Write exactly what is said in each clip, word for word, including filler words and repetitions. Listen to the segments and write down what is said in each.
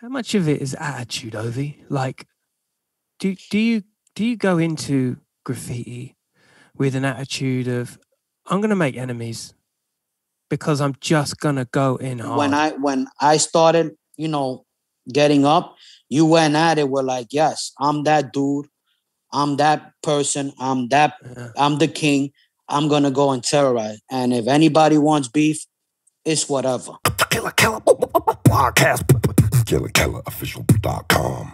how much of it is attitude, O V? Like, do do you do you go into graffiti with an attitude of, I'm gonna make enemies because I'm just gonna go in hard? When I when I started, you know, getting up, you went at it with like, yes, I'm that dude, I'm that person, I'm that, yeah. I'm the king. I'm gonna go and terrorize. And if anybody wants beef, it's whatever. Killa Kela podcast. Killa Kela Official dot com.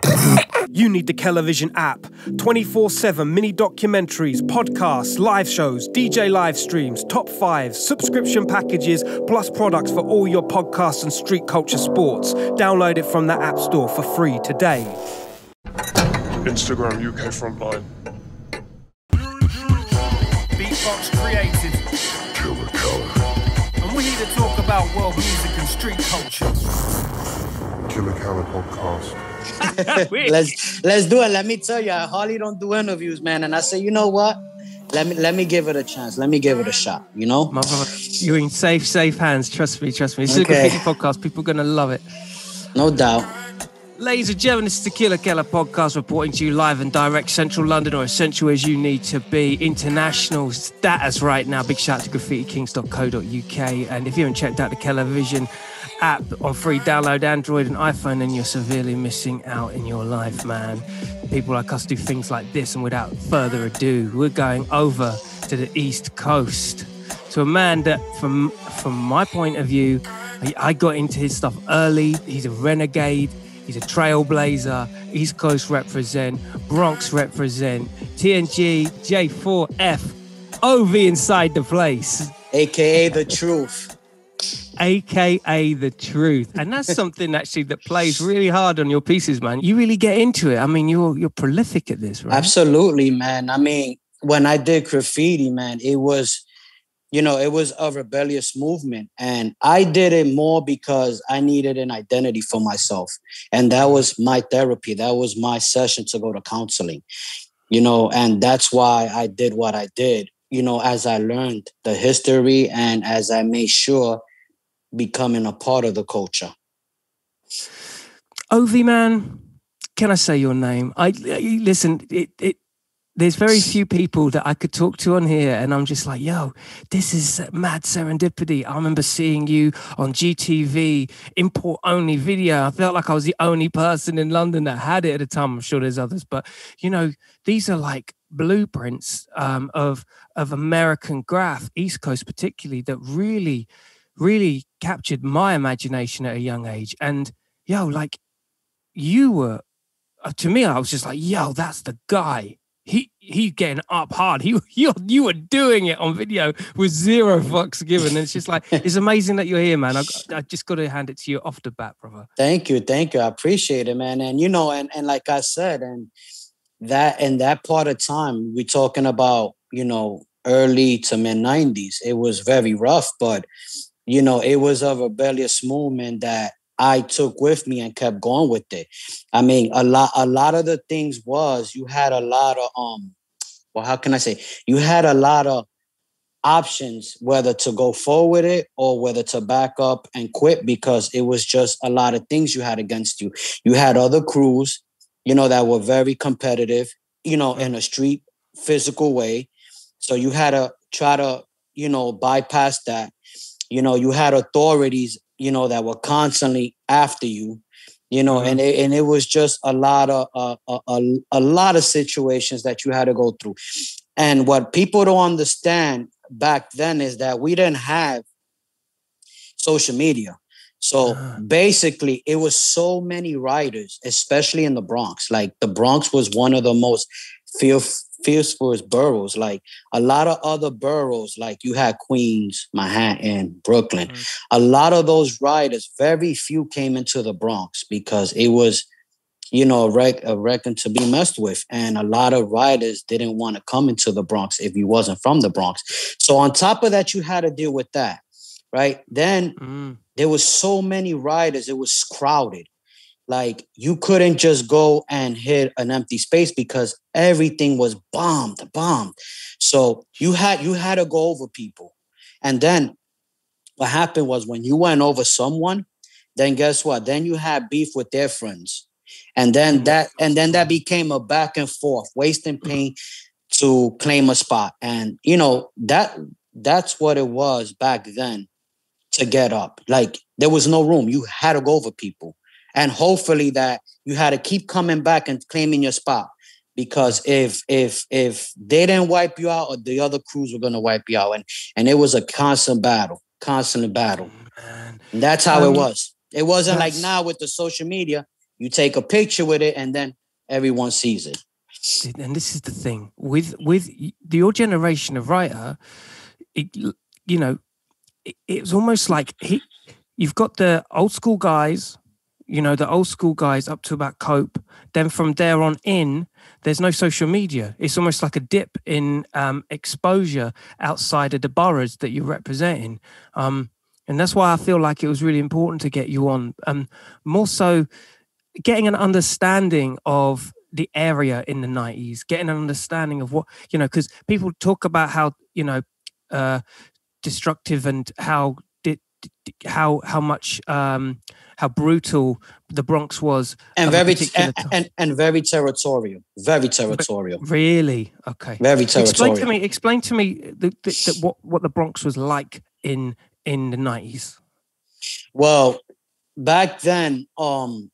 You need the KelaVision app. twenty-four seven mini documentaries, podcasts, live shows, D J live streams, top fives, subscription packages, plus products for all your podcasts and street culture sports. Download it from the App Store for free today. Instagram U K Frontline. Beatbox created. Killa Kela. And we're here to talk about world music and street culture. Killa Kela podcast. let's let's do it. Let me tell you, I hardly don't do interviews, man. And I say, you know what? Let me let me give it a chance. Let me give it a shot. You know, my brother, you're in safe, safe hands. Trust me, trust me. This okay. is a good podcast. People are gonna love it, no doubt. Ladies and gentlemen, this is the Killa Kela podcast, reporting to you live and direct, central London, or as central as you need to be. International status right now. Big shout out to graffiti kings dot co dot U K. And if you haven't checked out the KelaVision app on free download, Android and iPhone, then you're severely missing out in your life, man. People like us do things like this. And without further ado, we're going over to the East Coast, to a man that, from, from my point of view, I, I got into his stuff early. He's a renegade. He's a trailblazer, East Coast represent, Bronx represent, T N G, J four F, O V inside the place. A K A the truth. A K A the truth. And that's something actually that plays really hard on your pieces, man. You really get into it. I mean, you're, you're prolific at this, right? Absolutely, man. I mean, when I did graffiti, man, it was, you know, it was a rebellious movement, and I did it more because I needed an identity for myself. And that was my therapy. That was my session to go to counseling, you know, and that's why I did what I did, you know, as I learned the history and as I made sure becoming a part of the culture. O V, man, can I say your name? I, I listen, it, it, there's very few people that I could talk to on here, and I'm just like, yo, this is mad serendipity. I remember seeing you on G T V, import-only video. I felt like I was the only person in London that had it at the time. I'm sure there's others, but, you know, these are like blueprints um, of, of American graph, East Coast particularly, that really, really captured my imagination at a young age. And, yo, like, you were, uh, to me, I was just like, yo, that's the guy. He he's getting up hard. He you you were doing it on video with zero fucks given. And it's just like, it's amazing that you're here, man. I I just got to hand it to you off the bat, brother. Thank you, thank you. I appreciate it, man. And you know, and and like I said, and that and that part of time, we're talking about, you know, early to mid nineties. It was very rough, but you know, it was a rebellious movement that I took with me and kept going with it. I mean, a lot, a lot of the things was you had a lot of, um, well, how can I say? You had a lot of options, whether to go forward it or whether to back up and quit, because it was just a lot of things you had against you. You had other crews, you know, that were very competitive, you know, in a street physical way. So you had to try to, you know, bypass that. You know, you had authorities, you know, that were constantly after you, you know, mm-hmm. and it, and it was just a lot of uh, a, a, a lot of situations that you had to go through. And what people don't understand back then is that we didn't have social media. So uh-huh. basically it was so many writers, especially in the Bronx. Like the Bronx was one of the most fearful, fierce boroughs. Like a lot of other boroughs, like you had Queens, Manhattan, Brooklyn, mm-hmm. a lot of those riders, very few came into the Bronx because it was, you know, a, wreck, a reckon to be messed with. And a lot of riders didn't want to come into the Bronx if you wasn't from the Bronx. So on top of that, you had to deal with that, right? Then mm-hmm. there was so many riders, it was crowded. Like you couldn't just go and hit an empty space because everything was bombed, bombed. So you had you had to go over people. And then what happened was when you went over someone, then guess what? Then you had beef with their friends. And then that and then that became a back and forth, wasting pain to claim a spot. And, you know, that that's what it was back then to get up. Like, there was no room. You had to go over people. And hopefully that you had to keep coming back and claiming your spot. Because if if if they didn't wipe you out, or the other crews were going to wipe you out. And, and it was a constant battle, constant battle. Man. And that's how um, it was. It wasn't like now with the social media. You take a picture with it, and then everyone sees it. And this is the thing with with your generation of writer. It, you know, it, it's almost like he, you've got the old school guys. You know, the old school guys up to about Cope. Then from there on in, there's no social media. It's almost like a dip in um, exposure outside of the boroughs that you're representing. Um, and that's why I feel like it was really important to get you on. Um, more so, getting an understanding of the area in the nineties, getting an understanding of what, you know, because people talk about how, you know, uh, destructive and how... how how much um how brutal the Bronx was, and very and, and and very territorial very territorial but really okay very territorial explain to me explain to me the, the, the, what what the Bronx was like in in the nineties. Well, back then um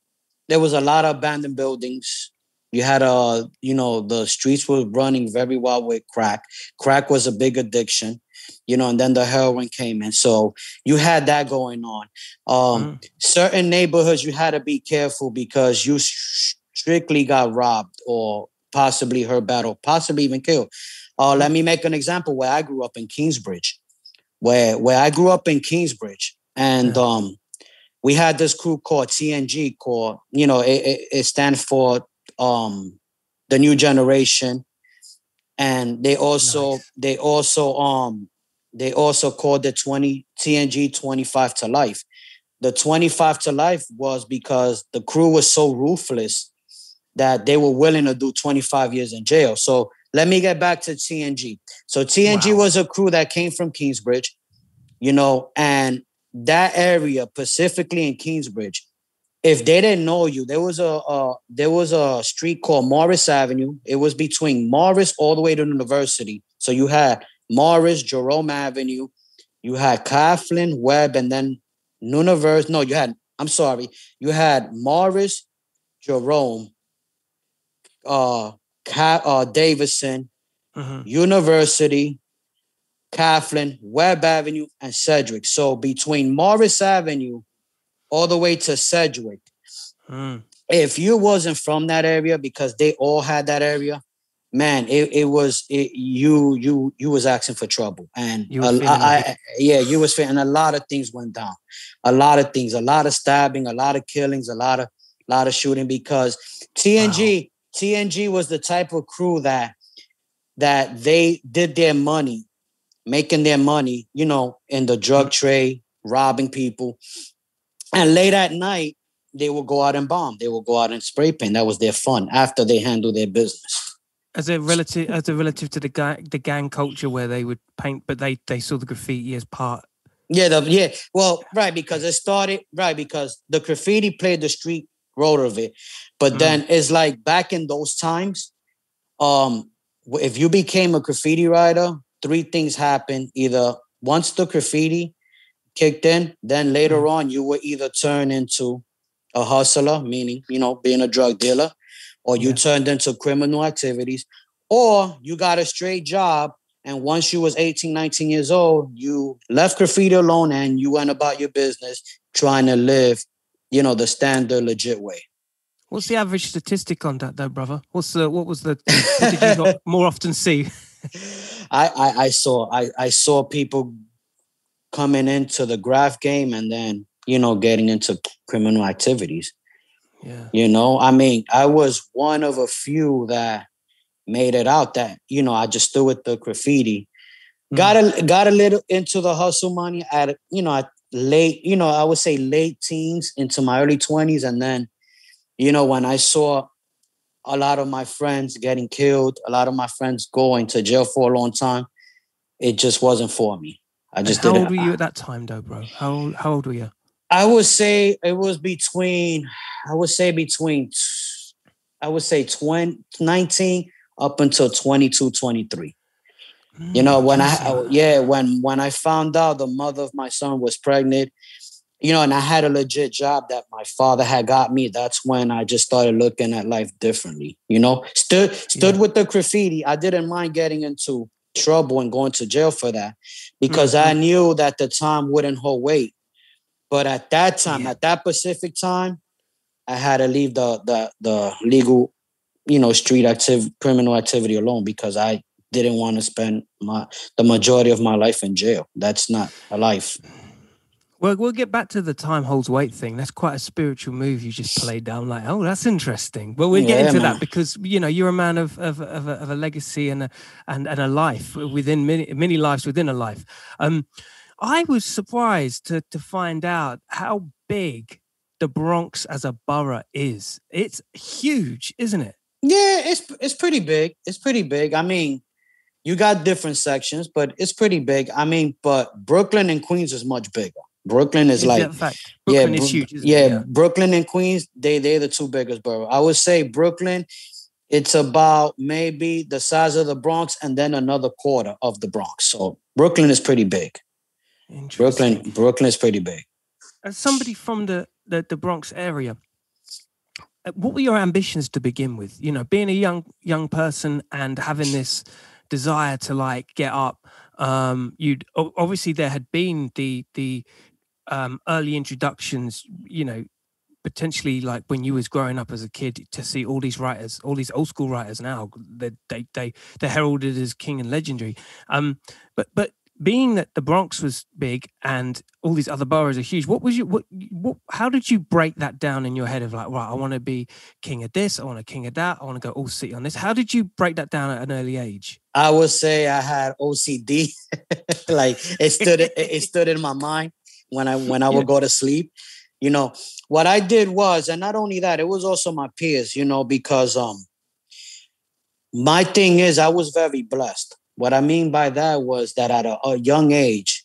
there was a lot of abandoned buildings. You had uh you know the streets were running very wild with crack crack was a big addiction. You know, and then the heroin came in. So you had that going on. Um, mm. Certain neighborhoods, you had to be careful because you strictly got robbed or possibly hurt bad or possibly even killed. Uh, let me make an example where I grew up in Kingsbridge, where where I grew up in Kingsbridge. And yeah. um, we had this crew called T N G, called, you know, it, it, it stands for um, the New Generation. And they also, nice. they also, um, they also called the twenty T N G twenty-five to life. The twenty-five to life was because the crew was so ruthless that they were willing to do twenty-five years in jail. So let me get back to T N G. So T N G wow. was a crew that came from Kingsbridge, you know, and that area specifically in Kingsbridge. If they didn't know you, there was a uh, there was a street called Morris Avenue. It was between Morris all the way to University. So you had Morris, Jerome Avenue, you had Kathleen, Webb, and then Nunavers. No, you had, I'm sorry, you had Morris, Jerome, uh, Ka- uh, Davison, mm-hmm. University, Kathleen, Webb Avenue, and Sedgwick. So between Morris Avenue all the way to Sedgwick, mm. if you wasn't from that area, because they all had that area, man, it, it was it, you you you was asking for trouble, and you a, I, I, yeah, you was feeling, and a lot of things went down, a lot of things, a lot of stabbing, a lot of killings, a lot of a lot of shooting. Because T N G wow. T N G was the type of crew that that they did their money, making their money, you know, in the drug mm. trade, robbing people, and late at night they will go out and bomb, they will go out and spray paint. That was their fun after they handled their business. As a relative, as a relative to the gang, the gang culture where they would paint, but they, they saw the graffiti as part. Yeah, the, yeah. Well, right, because it started right because the graffiti played the street role of it, but mm. then it's like back in those times, um, if you became a graffiti writer, three things happened: either once the graffiti kicked in, then later mm. on you would either turn into a hustler, meaning you know being a drug dealer. Or you yeah. turned into criminal activities, or you got a straight job. And once you was eighteen, nineteen years old, you left graffiti alone and you went about your business trying to live, you know, the standard legit way. What's the average statistic on that though, brother? What's the, what was the, what did you not more often see? I, I, I saw, I, I saw people coming into the graph game and then, you know, getting into criminal activities. Yeah. You know, I mean, I was one of a few that made it out that, you know, I just stood with the graffiti, mm. got a, got a little into the hustle money at, you know, at late, you know, I would say late teens into my early twenties. And then, you know, when I saw a lot of my friends getting killed, a lot of my friends going to jail for a long time, it just wasn't for me. I just didn't. How old were you at that time though, bro? How, how old were you? I would say it was between, I would say between, I would say twenty nineteen up until twenty-two, twenty-three. Mm, you know, when I, I, yeah, when, when I found out the mother of my son was pregnant, you know, and I had a legit job that my father had got me, that's when I just started looking at life differently, you know, stood, stood yeah. with the graffiti. I didn't mind getting into trouble and going to jail for that because mm-hmm. I knew that the time wouldn't hold weight. But at that time, yeah. at that Pacific time, I had to leave the the the legal, you know, street active criminal activity alone because I didn't want to spend my the majority of my life in jail. That's not a life. Well, we'll get back to the time holds weight thing. That's quite a spiritual move you just played down. Like, oh, that's interesting. But we'll get yeah, into man. that because, you know, you're a man of of, of, a, of a legacy and a, and, and a life within many, many lives within a life. Um, I was surprised to to find out how big the Bronx as a borough is. It's huge, isn't it? Yeah, it's it's pretty big. It's pretty big. I mean, you got different sections, but it's pretty big. I mean, but Brooklyn and Queens is much bigger. Brooklyn is, is like, Brooklyn yeah, is huge, isn't yeah, it? yeah, Brooklyn and Queens, they, they're the two biggest boroughs. I would say Brooklyn, it's about maybe the size of the Bronx and then another quarter of the Bronx. So Brooklyn is pretty big. Brooklyn, Brooklyn is pretty big. As somebody from the, the, the Bronx area, what were your ambitions to begin with? You know, being a young, young person and having this desire to like get up, um, you'd obviously there had been the, the, Um, early introductions, you know, potentially like when you was growing up as a kid to see all these writers, all these old school writers now, they they they they're heralded as king and legendary. Um, but but being that the Bronx was big and all these other boroughs are huge, what was you what, what how did you break that down in your head of like, right, I want to be king of this, I want to king of that, I want to go all city on this. How did you break that down at an early age? I would say I had O C D, like it stood it, it stood in my mind. When I when I would yeah. go to sleep, you know, what I did was, and not only that, it was also my peers, you know, because um, my thing is I was very blessed. What I mean by that was that at a, a young age,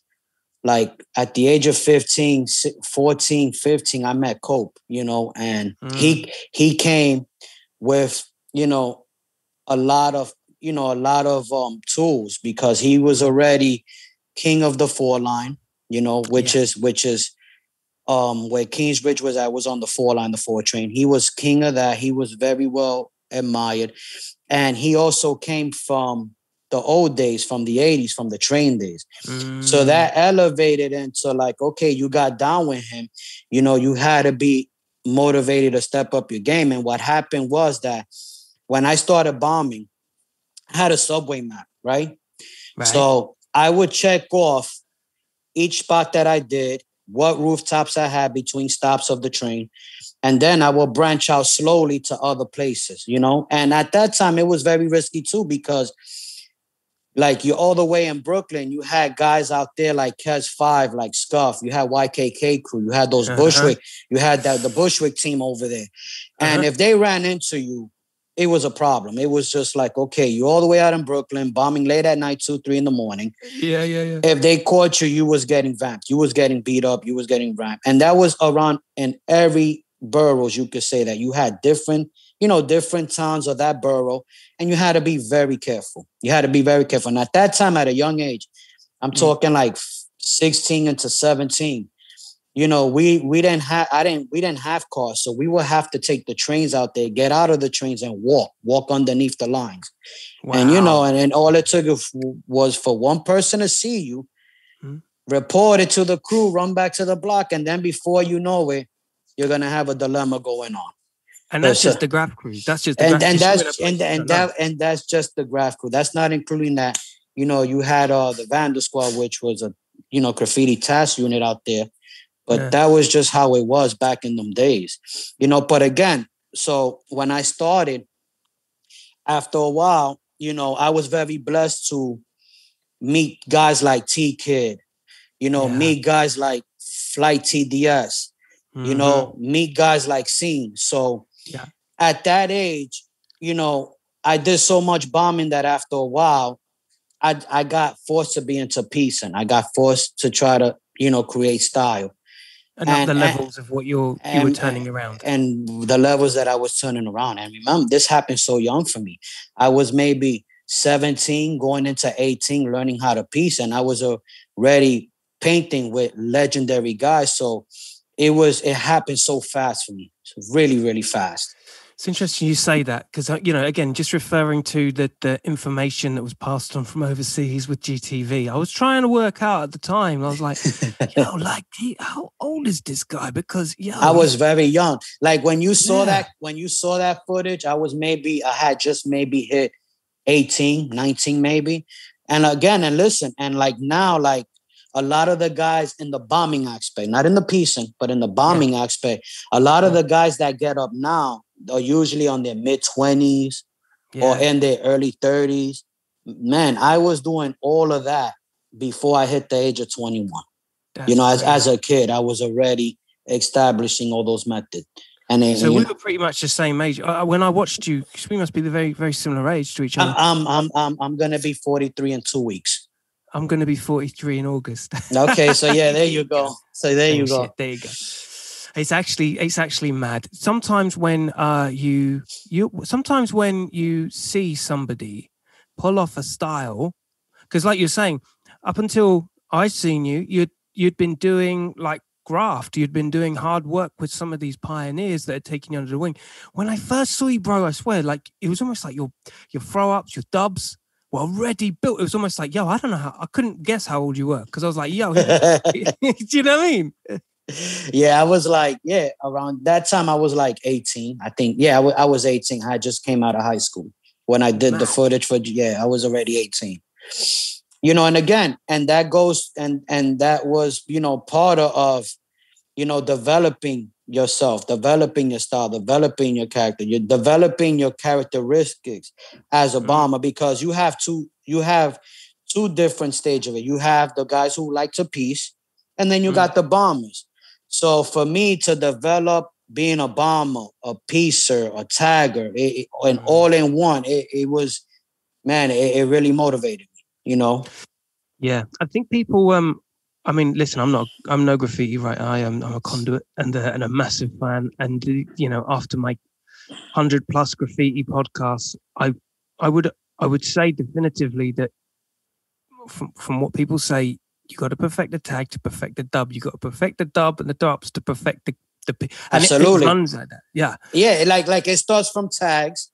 like at the age of fifteen, fourteen, fifteen, I met Cope, you know, and mm. he he came with, you know, a lot of, you know, a lot of um, tools because he was already king of the four line. You know, which yeah. is which is um, where Kingsbridge was at, was on the four line, the four train. He was king of that. He was very well admired. And he also came from the old days, from the eighties, from the train days. Mm. So that elevated into like, okay, you got down with him. You know, you had to be motivated to step up your game. And what happened was that when I started bombing, I had a subway map, right? right. So I would check off each spot that I did, what rooftops I had between stops of the train. And then I will branch out slowly to other places, you know? And at that time, it was very risky too, because like you're all the way in Brooklyn, you had guys out there like Cash five, like Scuff, you had Y K K crew, you had those uh-huh. Bushwick, you had that the Bushwick team over there. And uh-huh. if they ran into you, it was a problem. It was just like, okay, you're all the way out in Brooklyn, bombing late at night, two, three in the morning. Yeah, yeah, yeah. If they caught you, you was getting vamped. You was getting beat up. You was getting vamped. And that was around in every boroughs, you could say that. You had different, you know, different towns of that borough, and you had to be very careful. You had to be very careful. And at that time, at a young age, I'm mm. talking like sixteen into seventeen, you know, we we didn't have I didn't we didn't have cars, so we would have to take the trains out there, get out of the trains, and walk walk underneath the lines. Wow. And you know, and, and all it took was for one person to see you, hmm. report it to the crew, run back to the block, and then before you know it, you're gonna have a dilemma going on. And that's so, just the graph crew. That's just the and, graph and that's and, and that and that's just the graph crew. That's not including that. You know, you had uh, the Vandal Squad, which was a you know graffiti task unit out there. But yeah. that was just how it was back in them days, you know. But again, so when I started, after a while, you know, I was very blessed to meet guys like T Kid, you know, yeah. meet guys like Flight T D S, mm-hmm. you know, meet guys like Seen. So yeah. at that age, you know, I did so much bombing that after a while, I I got forced to be into piecing. I got forced to try to, you know, create style. And, and up the levels and, of what you're, you were turning around. And the levels that I was turning around. And remember, this happened so young for me. I was maybe seventeen, going into eighteen, learning how to piece. And I was already painting with legendary guys. So it was, it happened so fast for me. Really, really fast. It's interesting you say that because, you know, again, just referring to the, the information that was passed on from overseas with G T V, I was trying to work out at the time. I was like, yo, like, how old is this guy? Because, yeah, I was very young. Like when you saw yeah. that, when you saw that footage, I was maybe, I had just maybe hit eighteen, nineteen maybe. And again, and listen, and like now, like a lot of the guys in the bombing aspect, not in the piecing, but in the bombing yeah. aspect, a lot yeah. of the guys that get up now, are usually on their mid twenties yeah. or in their early thirties. Man, I was doing all of that before I hit the age of twenty-one. That's you know, as, as a kid, I was already establishing all those methods. And then, so we know, were pretty much the same age. Uh, when I watched you, because we must be the very, very similar age to each other. I'm, I'm, I'm, I'm going to be forty-three in two weeks. I'm going to be forty-three in August. Okay, so yeah, there you go. So there you go. There you go. It's actually it's actually mad. Sometimes when uh you you sometimes when you see somebody pull off a style, because like you're saying, up until I seen you, you'd you'd been doing like graft, you'd been doing hard work with some of these pioneers that had taken you under the wing. When I first saw you, bro, I swear, like it was almost like your your throw ups, your dubs. Well, already built. It was almost like, yo, I don't know how. I couldn't guess how old you were because I was like, yo, do you know what I mean? Yeah, I was like, yeah, around that time I was like eighteen, I think. Yeah, I, w- I was eighteen. I just came out of high school when I did wow. the footage for. Yeah, I was already eighteen. You know, and again, and that goes and and that was, you know, part of, you know, developing yourself, developing your style, developing your character, you're developing your characteristics as a bomber, because you have two, you have two different stages of it. You have the guys who like to piece, and then you mm. got the bombers. So for me to develop being a bomber, a piecer, a tagger, it, it, and all in one, it, it was, man, it, it really motivated me, you know? Yeah. I think people, um, I mean, listen, I'm not, I'm no graffiti, right? I am, I'm a conduit and a, and a massive fan. And, you know, after my hundred plus graffiti podcasts, I, I would, I would say definitively that from, from what people say, you got to perfect the tag to perfect the dub. You got to perfect the dub and the dubs to perfect the the. And absolutely, it, it runs like that. Yeah, yeah. Like like it starts from tags,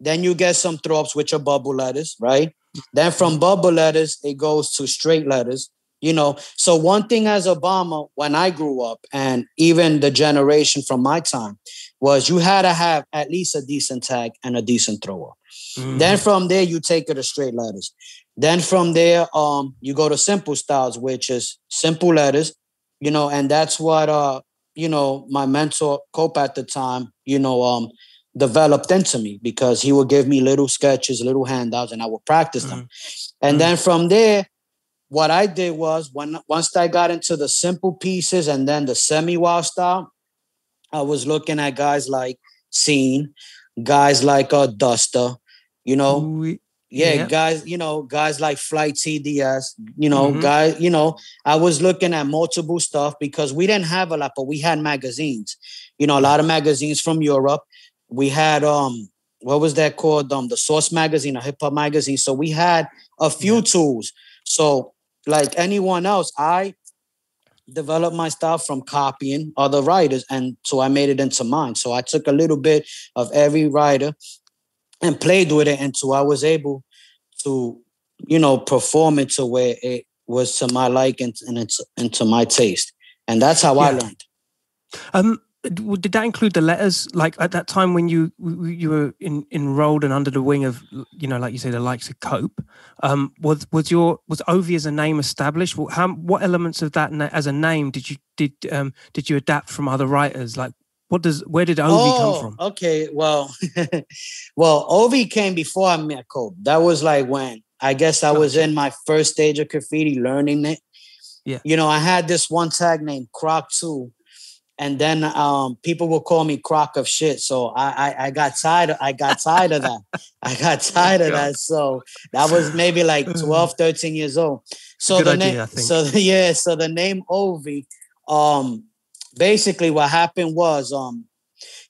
then you get some throw-ups which are bubble letters, right? Then from bubble letters it goes to straight letters. You know, so one thing as a bomber when I grew up, and even the generation from my time, was you had to have at least a decent tag and a decent throw-up. Mm. Then from there you take it to straight letters. Then from there, um, you go to simple styles, which is simple letters, you know, and that's what, uh, you know, my mentor Cope at the time, you know, um, developed into me, because he would give me little sketches, little handouts, and I would practice them. Mm-hmm. And mm-hmm. then from there, what I did was when once I got into the simple pieces and then the semi-wild style, I was looking at guys like Seen, guys like uh, Duster, you know. We- Yeah, yeah, guys, you know, guys like Flight, T D S, you know, mm-hmm. guys, you know, I was looking at multiple stuff because we didn't have a lot, but we had magazines, you know, a lot of magazines from Europe. We had, um, what was that called? Um, the Source magazine, a hip hop magazine. So we had a few yeah. tools. So like anyone else, I developed my style from copying other writers. And so I made it into mine. So I took a little bit of every writer and played with it until I was able to, you know, perform it to where it was to my liking and it's and to my taste. And that's how yeah. I learned. Um, did that include the letters? Like at that time when you you were in, enrolled and under the wing of, you know, like you say, the likes of Cope, um, was was your was O V as a name established? How, what elements of that as a name did you did um, did you adapt from other writers? Like, What does where did O V oh, come from? Okay, well, well, O V came before I met Cope. That was like when I guess I was in my first stage of graffiti, learning it. Yeah, you know, I had this one tag named Croc Two, and then um, people would call me Croc of Shit. So I I, I got tired. Of, I got tired of that. I got tired of that. So that was maybe like twelve, thirteen years old. So Good the idea, na- I think. So yeah, so the name O V, um. basically what happened was, um,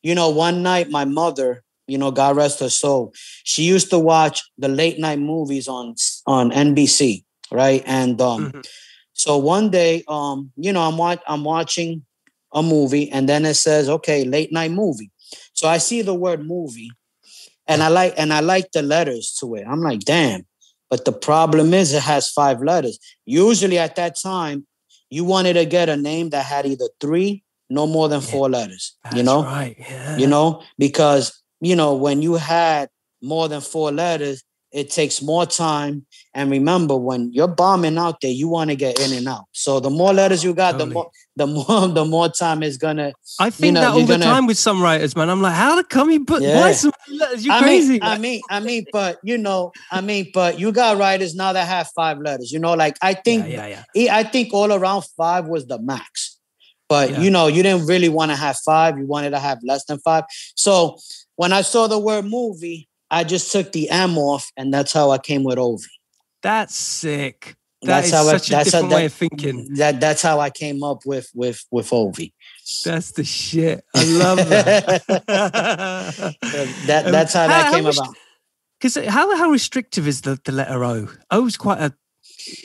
you know, one night my mother, you know, God rest her soul, she used to watch the late night movies on on N B C, right? And um, mm-hmm. so one day, um, you know, I'm watch I'm watching a movie, and then it says, okay, late night movie. So I see the word movie, and I like and I like the letters to it. I'm like, damn. But the problem is it has five letters. Usually at that time, you wanted to get a name that had either three, no more than four yeah. letters, That's you know, right. yeah. you know, because, you know, when you had more than four letters, it takes more time. And remember, when you're bombing out there, you want to get in and out. So the more letters you got, totally. the more, the more, the more time it's gonna. I think you know, that all gonna, the time with some writers, man. I'm like, how come you put yeah. why so many letters? You crazy? Mean, I mean, I mean, but you know, I mean, but you got writers now that have five letters. You know, like I think, yeah, yeah, yeah. I think all around five was the max. But yeah. you know, you didn't really want to have five. You wanted to have less than five. So when I saw the word movie, I just took the M off, and that's how I came with O V. That's sick. That that's is how such I, that's a different how, that, way of thinking. That that's how I came up with with with O V. That's the shit. I love that. that that's how, how that came how rest- about. Because how how restrictive is the, the letter O? O is quite a.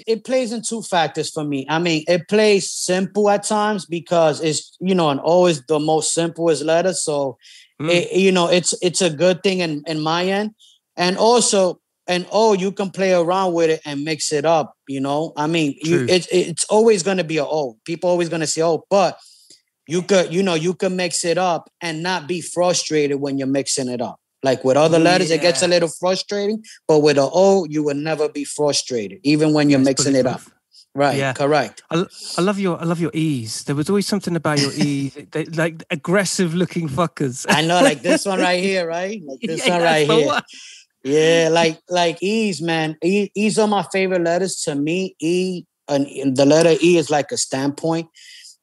It plays in two factors for me. I mean, it plays simple at times because it's, you know, an O is the most simplest letter, so. Mm. It, you know, it's it's a good thing in, in my end. And also, and oh, you can play around with it and mix it up, you know? I mean, you, it, it's always going to be an O. People always going to say, oh, but you could, you know, you can mix it up and not be frustrated when you're mixing it up. Like with other letters, yeah. it gets a little frustrating, but with an O, you will never be frustrated, even when you're That's mixing it tough. Up. Right. Yeah. Correct. I, I love your I love your E's. There was always something about your E's, they, like aggressive looking fuckers. I know, like this one right here, right? Like this yeah, one right here. One. Yeah, like like E's, man. E, E's are my favorite letters. To me, E and the letter E is like a standpoint.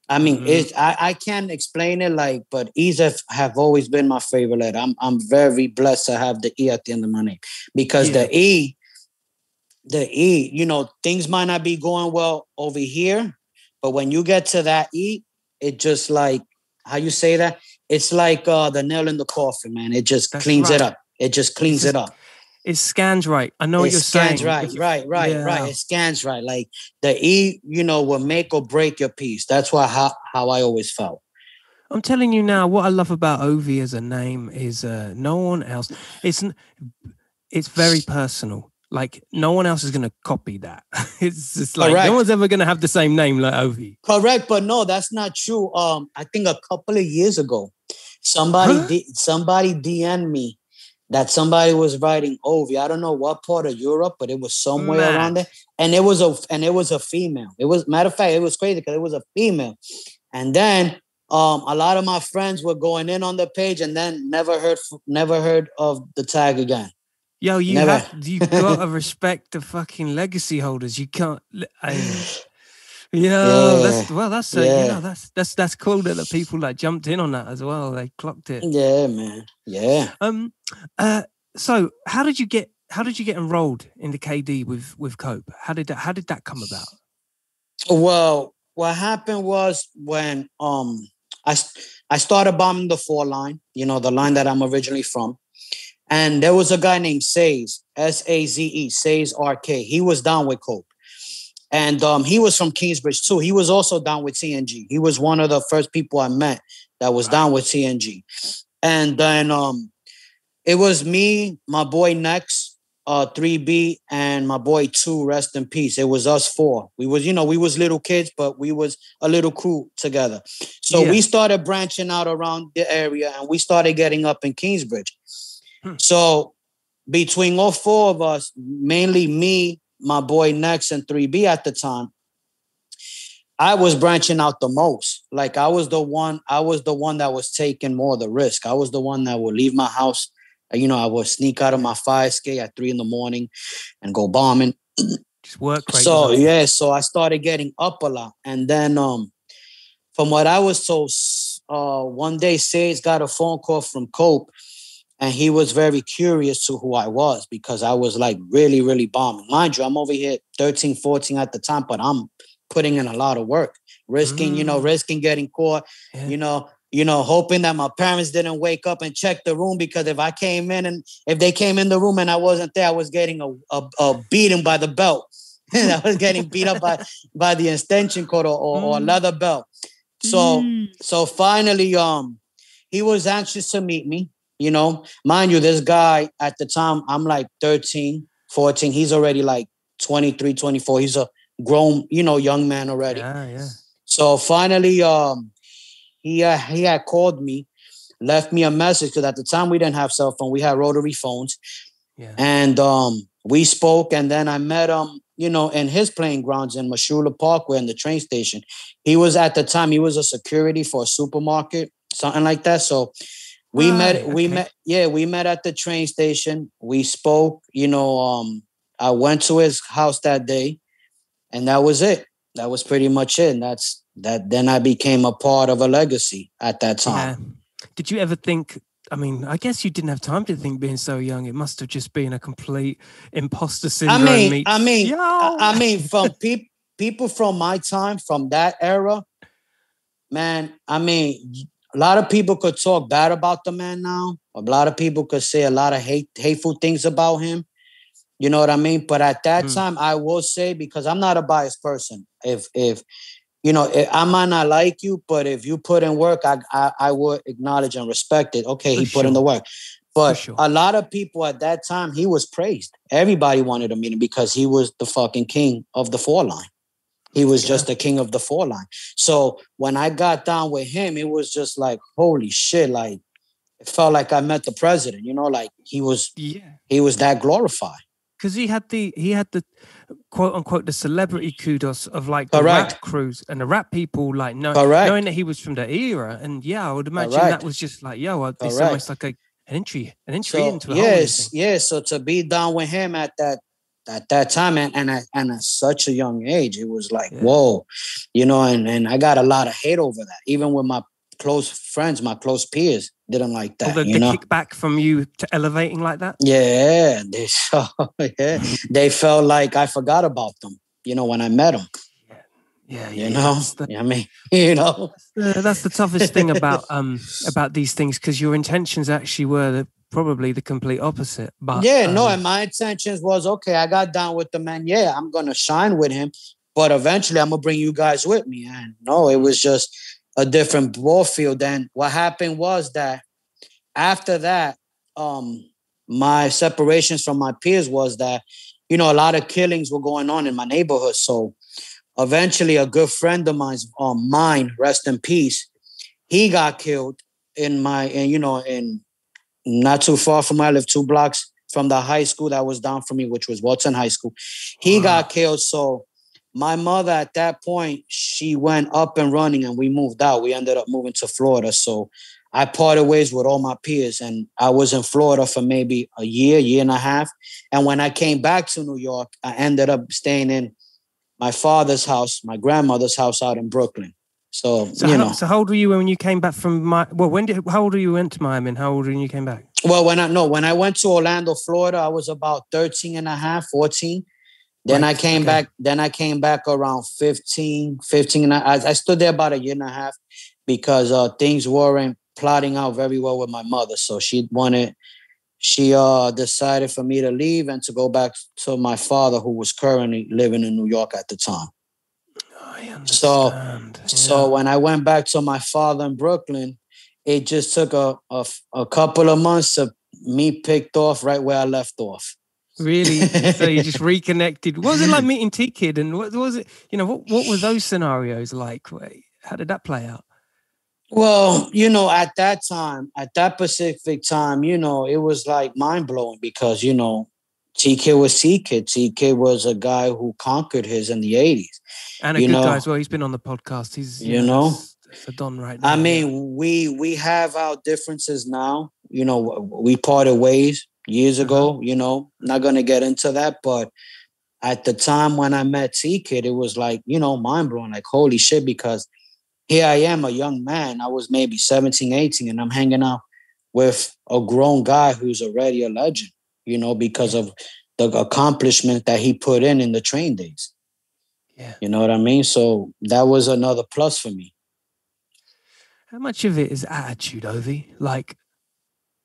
I mean, mm-hmm. it, I I can't explain it, like, but E's have, have always been my favorite letter. I'm I'm very blessed to have the E at the end of my name because yeah. the E. The E, you know, things might not be going well over here, but when you get to that E, it just like, how you say that? It's like uh, the nail in the coffin, man. It just That's cleans right. it up. It just cleans it's, it up. It scans right. I know it what you're scans saying. Right, right, right, yeah. right. It scans right. Like the E, you know, will make or break your piece. That's why how, how I always felt. I'm telling you now, what I love about O V as a name is uh, no one else. It's It's very personal. Like, no one else is going to copy that. It's just like, Correct. No one's ever going to have the same name like O V. Correct, but no, that's not true. Um, I think a couple of years ago, somebody huh? d- somebody D M'd me that somebody was writing O V. I don't know what part of Europe, but it was somewhere Mad. around there. And it was a and it was a female. It was, matter of fact, it was crazy because it was a female. And then um, a lot of my friends were going in on the page and then never heard never heard of the tag again. Yo, you Never. have you got to respect the fucking legacy holders. You can't. I, yo, yeah, that's, well, that's a, yeah. you know, that's that's that's cool that the people that like, jumped in on that as well. They clocked it. Yeah, man. Yeah. Um. Uh. So, how did you get? How did you get enrolled in the K D with with Cope? How did that? How did that come about? Well, what happened was when um I I started bombing the four line. You know, the line that I'm originally from. And there was a guy named Saze, S A Z E, Saze R K. He was down with Cope. And um, he was from Kingsbridge, too. He was also down with T N G. He was one of the first people I met that was wow. down with T N G. And then um, it was me, my boy Nex, uh, three B, and my boy two, rest in peace. It was us four. We was, you know, we was little kids, but we was a little crew together. So yeah. we started branching out around the area, and we started getting up in Kingsbridge. Hmm. So between all four of us, mainly me, my boy Nex, and three B at the time, I was branching out the most. Like I was the one, I was the one that was taking more of the risk. I was the one that would leave my house. You know, I would sneak out of my fire escape at three in the morning and go bombing. Just work right So, now. yeah, so I started getting up a lot. And then um, from what I was told, uh, one day Sage got a phone call from Cope. And he was very curious to who I was because I was like really, really bombing. Mind you, I'm over here thirteen, fourteen at the time, but I'm putting in a lot of work risking, mm. you know, risking getting caught, yeah. you know, you know, hoping that my parents didn't wake up and check the room, because if I came in and if they came in the room and I wasn't there, I was getting a, a, a beating by the belt. I was getting beat up by, by the extension cord or, or, mm. or leather belt. So, mm. so finally, um, he was anxious to meet me, you know, mind you, this guy at the time, I'm like thirteen, fourteen. He's already like twenty-three, twenty-four. He's a grown, you know, young man already. Yeah, yeah. So finally, um, he, uh, he had called me, left me a message, because at the time we didn't have cell phone. We had rotary phones, yeah. and, um, we spoke, and then I met him, you know, in his playing grounds in Mashula Parkway in the train station. He was at the time, he was a security for a supermarket, something like that. So we oh, met, okay. we met, yeah, we met at the train station. We spoke, you know, um, I went to his house that day, and that was it. That was pretty much it. And that's that. Then I became a part of a legacy at that time. Yeah. Did you ever think, I mean, I guess you didn't have time to think being so young. It must have just been a complete imposter syndrome. I mean, meets, I mean, Yo! I mean, from pe- people from my time, from that era, man, I mean, a lot of people could talk bad about the man now. A lot of people could say a lot of hate, hateful things about him. You know what I mean? But at that mm. time, I will say, because I'm not a biased person. If, if, you know, I might not like you, but if you put in work, I I, I would acknowledge and respect it. Okay, For he sure. put in the work. But sure. a lot of people at that time, he was praised. Everybody wanted to meet him because he was the fucking king of the four line. He was yeah. just the king of the four line. So when I got down with him, it was just like, holy shit, like, it felt like I met the president, you know, like he was, yeah. he was that glorified. Because he had the he had the quote unquote the celebrity kudos of like the Correct. Rap crews and the rap people, like know, knowing that he was from that era. And yeah, I would imagine Correct. That was just like, yo, it's Correct. Almost like a, an entry, an entry so, into a yes, whole yes. So to be down with him at that at that time and and, I, and at such a young age, it was like yeah. whoa, you know. And and I got a lot of hate over that, even with my close friends, my close peers. Didn't like that, the, you the know? Kickback from you to elevating like that? Yeah, they saw, yeah. they felt like I forgot about them, you know, when I met them. Yeah, yeah, you know, the, you know what I mean, you know, that's the, that's the toughest thing about um about these things, because your intentions actually were the, probably the complete opposite. But yeah, um, no, and my intentions was okay. I got down with the man. Yeah, I'm gonna shine with him, but eventually I'm gonna bring you guys with me. And no, it was just a different ball field. And what happened was that after that, um, my separations from my peers was that, you know, a lot of killings were going on in my neighborhood. So eventually a good friend of mine, um, mine, rest in peace, he got killed in my, and you know, in not too far from where I live, two blocks from the high school that was down from me, which was Watson High School. He wow. got killed. So my mother, at that point, she went up and running and we moved out. We ended up moving to Florida. So I parted ways with all my peers, and I was in Florida for maybe a year, year and a half. And when I came back to New York, I ended up staying in my father's house, my grandmother's house out in Brooklyn. So, so you how, know. So how old were you when you came back from my, well, when did, how old were you went to Miami and how old were you when you came back? Well, when I, no, when I went to Orlando, Florida, I was about thirteen and a half, fourteen. Then right. I came okay. back, then I came back around fifteen, fifteen. And I, I stood there about a year and a half because uh, things weren't plotting out very well with my mother. So she wanted, she uh, decided for me to leave and to go back to my father, who was currently living in New York at the time. I understand. So, yeah. so when I went back to my father in Brooklyn, it just took a, a, a couple of months to me picked off right where I left off. Really? So you just reconnected. What was it like meeting T Kid? And what was it, you know, what, what were those scenarios like? How did that play out? Well, you know, at that time, at that specific time, you know, it was like mind blowing because, you know, T Kid was T Kid. T Kid was a guy who conquered his in the eighties. And a you good know? guy as well. He's been on the podcast. He's, you, you know, know? For Don right now. I mean, we, we have our differences now. You know, we parted ways years ago, uh-huh. you know, not going to get into that. But at the time when I met T Kid, it was like, you know, mind blowing, like, holy shit, because here I am, a young man. I was maybe seventeen, eighteen, and I'm hanging out with a grown guy who's already a legend, you know, because of the accomplishment that he put in in the train days. Yeah. You know what I mean? So that was another plus for me. How much of it is attitude, O V? Like,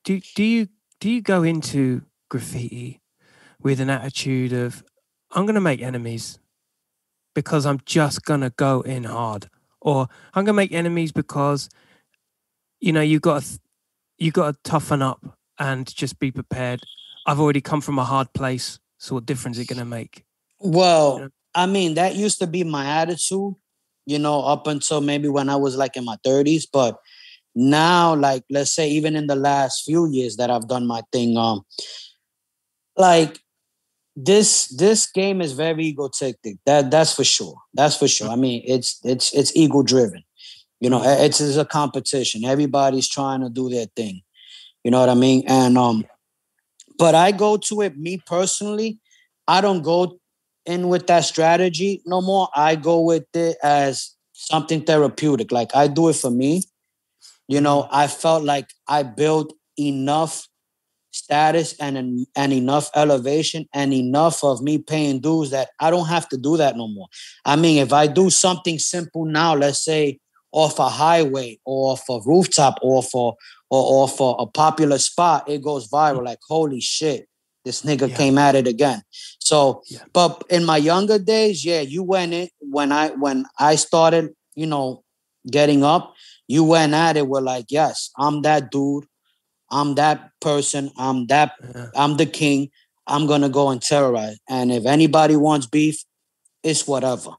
do do you do you go into graffiti with an attitude of, I'm going to make enemies because I'm just going to go in hard, or I'm going to make enemies because, you know, you got to, you got to toughen up and just be prepared. I've already come from a hard place, so what difference is it going to make? Well, you know? I mean, that used to be my attitude, you know, up until maybe when I was like in my thirties. But now, like, let's say even in the last few years that I've done my thing, um, like this this game is very egotistic. That that's for sure. That's for sure. I mean, it's it's it's ego driven. You know, it's, it's a competition. Everybody's trying to do their thing. You know what I mean? And um, but I go to it, me personally, I don't go in with that strategy no more. I go with it as something therapeutic. Like, I do it for me. You know, I felt like I built enough status and and enough elevation and enough of me paying dues that I don't have to do that no more. I mean, if I do something simple now, let's say off a highway or off a rooftop or for or off a popular spot, it goes viral. Like, holy shit, this nigga yeah. came at it again. So, yeah. but in my younger days, yeah, you went in when I when I started, you know, getting up. You went at it with like, yes, I'm that dude. I'm that person. I'm that, yeah. I'm the king. I'm going to go and terrorize. And if anybody wants beef, it's whatever.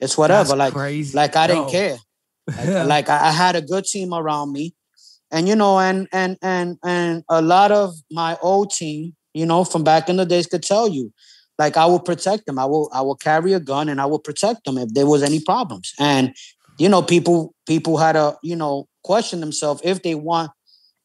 It's whatever. That's like, crazy. Like, I didn't no. care. Like, like I, I had a good team around me. And, you know, and, and, and, and a lot of my old team, you know, from back in the days could tell you, like, I will protect them. I will, I will carry a gun and I will protect them if there was any problems. And, you know, people, people had to, you know, question themselves if they want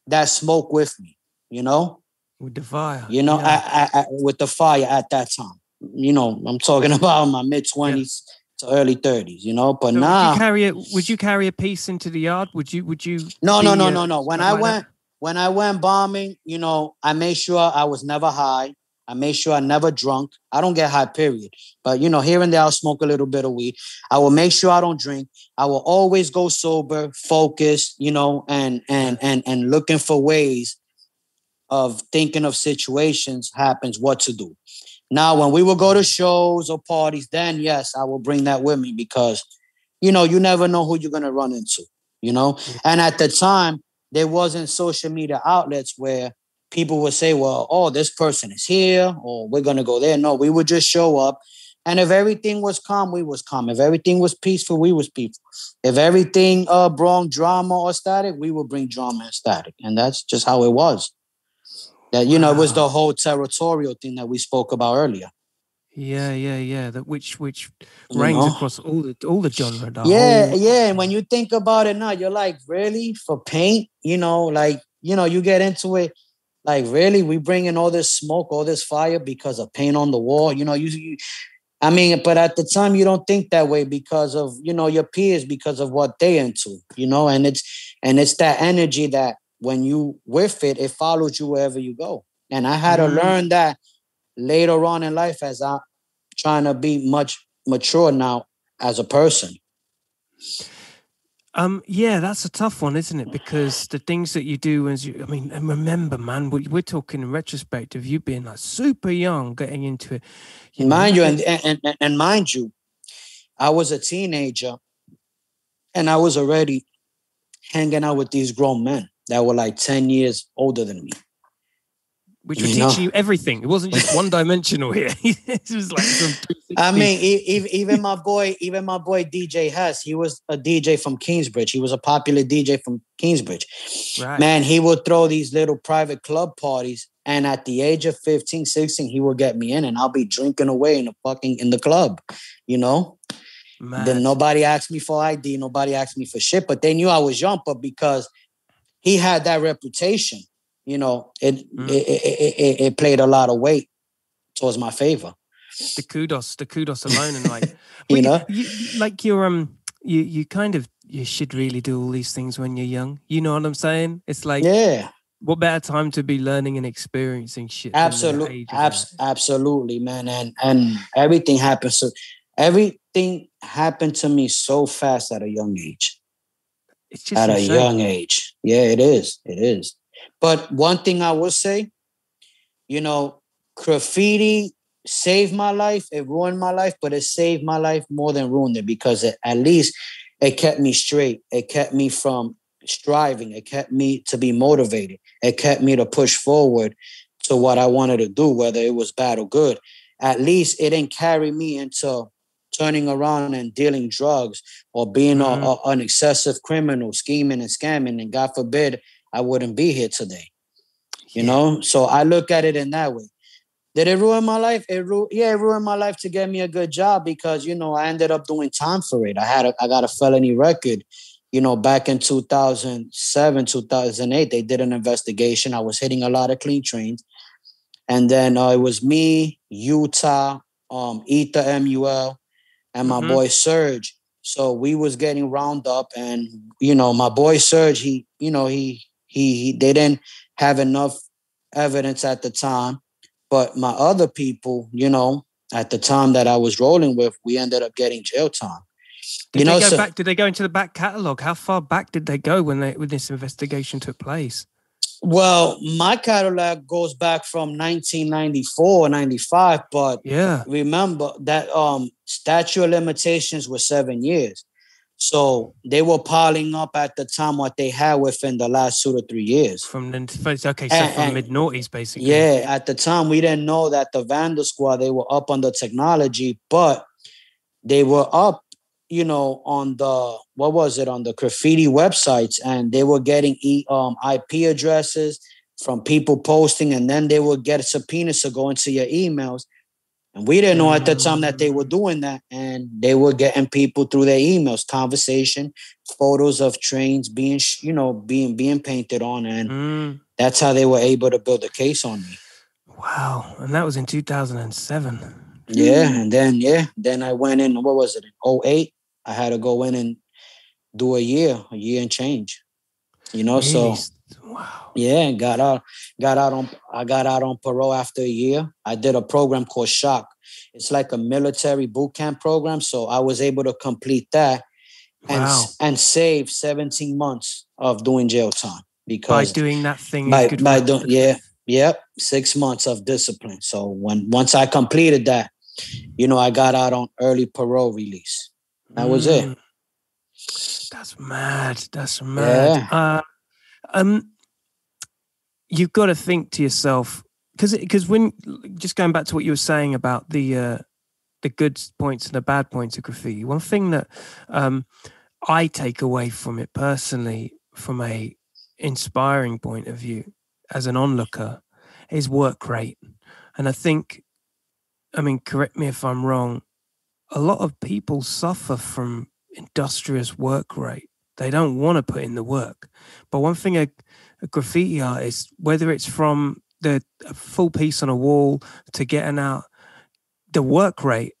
that smoke with me, you know? With the fire. You know, yeah. I, I, I, with the fire at that time. You know, I'm talking about my mid-twenties yeah. to early thirties, you know? But so now... Would you, carry a, would you carry a piece into the yard? Would you... Would you? No, no, no, a, no, no. When I went, when I went bombing, you know, I made sure I was never high. I made sure I never drunk. I don't get high, period. But, you know, here and there, I'll smoke a little bit of weed. I will make sure I don't drink. I will always go sober, focused, you know, and and and and looking for ways of thinking of situations happens, what to do. Now, when we will go to shows or parties, then, yes, I will bring that with me because, you know, you never know who you're going to run into, you know. And at the time, there wasn't social media outlets where people would say, well, oh, this person is here or we're going to go there. No, we would just show up. And if everything was calm, we was calm. If everything was peaceful, we was peaceful. If everything uh, brought drama or static, we would bring drama and static. And that's just how it was. That, you know, wow. It was the whole territorial thing that we spoke about earlier. Yeah, yeah, yeah. That which which ranges you know? across all the all the genre. The yeah, whole... yeah. And when you think about it now, you're like, really? For paint? You know, like, you know, you get into it. Like, really, we bring in all this smoke, all this fire because of paint on the wall. You know, you, you, I mean, but at the time, you don't think that way because of, you know, your peers, because of what they into, you know, and it's, and it's that energy that when you with it, it follows you wherever you go. And I had mm-hmm. to learn that later on in life as I'm trying to be much mature now as a person. Um, yeah, that's a tough one, isn't it? Because the things that you do as you, I mean, and remember, man, we're talking in retrospect of you being like super young, getting into it. You mind know, you, and, and and mind you, I was a teenager and I was already hanging out with these grown men that were like ten years older than me. Which were teaching you everything. It wasn't just one dimensional here. It was like some I mean, even my boy, even my boy D J Hess, he was a D J from Kingsbridge. He was a popular D J from Kingsbridge. Right. Man, he would throw these little private club parties. And at the age of fifteen, sixteen, he would get me in and I'll be drinking away in the fucking, in the club, you know? Man. Then nobody asked me for I D. Nobody asked me for shit, but they knew I was young, but because he had that reputation. You know, it, mm. it, it it it played a lot of weight towards my favor. The kudos, the kudos alone, and like you know, you, you, like you're um, you you kind of you should really do all these things when you're young. You know what I'm saying? It's like yeah, what better time to be learning and experiencing shit? Absolutely, abs- absolutely, man, and and everything happens. So everything happened to me so fast at a young age. It's just at insane. a young age. Yeah, it is. It is. But one thing I will say, you know, graffiti saved my life. It ruined my life, but it saved my life more than ruined it, because it, at least it kept me straight. It kept me from striving. It kept me to be motivated. It kept me to push forward to what I wanted to do, whether it was bad or good. At least it didn't carry me into turning around and dealing drugs or being mm-hmm. a, a, an excessive criminal, scheming and scamming. And God forbid, I wouldn't be here today. You yeah. know? So I look at it in that way. Did it ruin my life? It ru- yeah, it ruined my life to get me a good job, because, you know, I ended up doing time for it. I had a, I got a felony record, you know, back in two thousand seven, two thousand eight, they did an investigation. I was hitting a lot of clean trains. And then uh, it was me, Utah, um, Ether M U L, and my mm-hmm. boy Serge. So we was getting round up, and, you know, my boy Serge, he, you know, he, he, he they didn't have enough evidence at the time. But my other people, you know, at the time that I was rolling with, we ended up getting jail time. Did you know, they go so, back? Did they go into the back catalog? How far back did they go when they when this investigation took place? Well, my catalog goes back from nineteen ninety-four, ninety-five, but yeah. remember that um, statute of limitations was seven years. So they were piling up at the time what they had within the last two to three years. From the, okay, so and, from mid-noughties, basically. Yeah, at the time, we didn't know that the Vandal Squad, they were up on the technology, but they were up, you know, on the, what was it, on the graffiti websites, and they were getting e, um, I P addresses from people posting, and then they would get subpoenas to go into your emails. And we didn't know at the time that they were doing that, and they were getting people through their emails, conversation, photos of trains being, you know, being being painted on, and mm. that's how they were able to build a case on me. Wow, and that was in two thousand seven. Yeah, and then yeah, then I went in. What was it? In oh eight, I had to go in and do a year, a year and change. You know, Jeez. so wow. Yeah, got out, got out on, I got out on parole after a year. I did a program called SHOCK. It's like a military boot camp program. So I was able to complete that and, wow. and save seventeen months of doing jail time. Because by doing that thing. By, by doing, yeah, yep. Six months of discipline. So when once I completed that, you know, I got out on early parole release. That was mm. it. That's mad. That's mad. Yeah. Uh, um. You've got to think to yourself, because because when just going back to what you were saying about the uh, the good points and the bad points of graffiti, one thing that um, I take away from it personally, from a inspiring point of view as an onlooker, is work rate. And I think, I mean, correct me if I'm wrong, a lot of people suffer from industrious work rate. They don't want to put in the work. But one thing a, a graffiti artist, whether it's from the a full piece on a wall to getting out, the work rate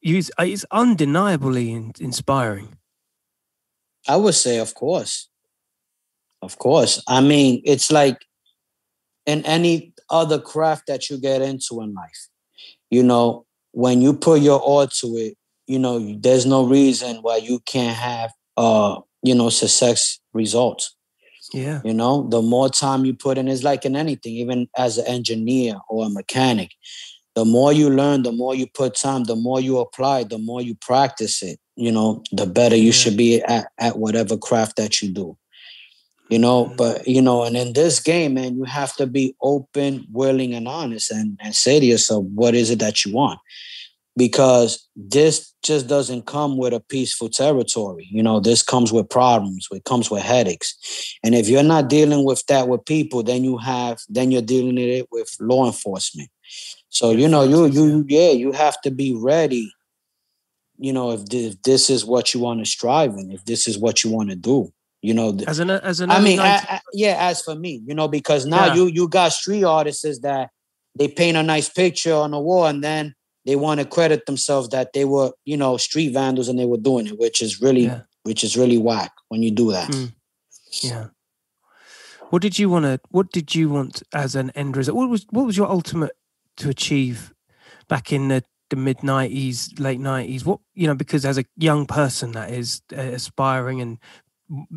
is, is undeniably in, inspiring. I would say, of course. Of course. I mean, it's like in any other craft that you get into in life. You know, when you put your all to it, you know, there's no reason why you can't have uh you know, success results. Yeah. You know, the more time you put in, it's like in anything, even as an engineer or a mechanic, the more you learn, the more you put time, the more you apply, the more you practice it, you know, the better you yeah. should be at, at whatever craft that you do, you know, yeah. but, you know, and in this game, man, you have to be open, willing, and honest, and, and say to yourself, what is it that you want? Because this just doesn't come with a peaceful territory. You know, this comes with problems. It comes with headaches. And if you're not dealing with that with people, then you have, then you're dealing it with law enforcement. So, you know, you, you, yeah, you have to be ready. You know, if this, if this is what you want to strive in, if this is what you want to do, you know, as an, as an, I mean, I, I, yeah, as for me, you know, because now yeah. you, you got street artists that they paint a nice picture on the wall, and then they want to credit themselves that they were, you know, street vandals and they were doing it, which is really, yeah. which is really whack when you do that. Mm. Yeah. What did you want to, what did you want as an end result? What was, what was your ultimate to achieve back in the the mid nineties, late nineties, what, you know, because as a young person that is uh, aspiring and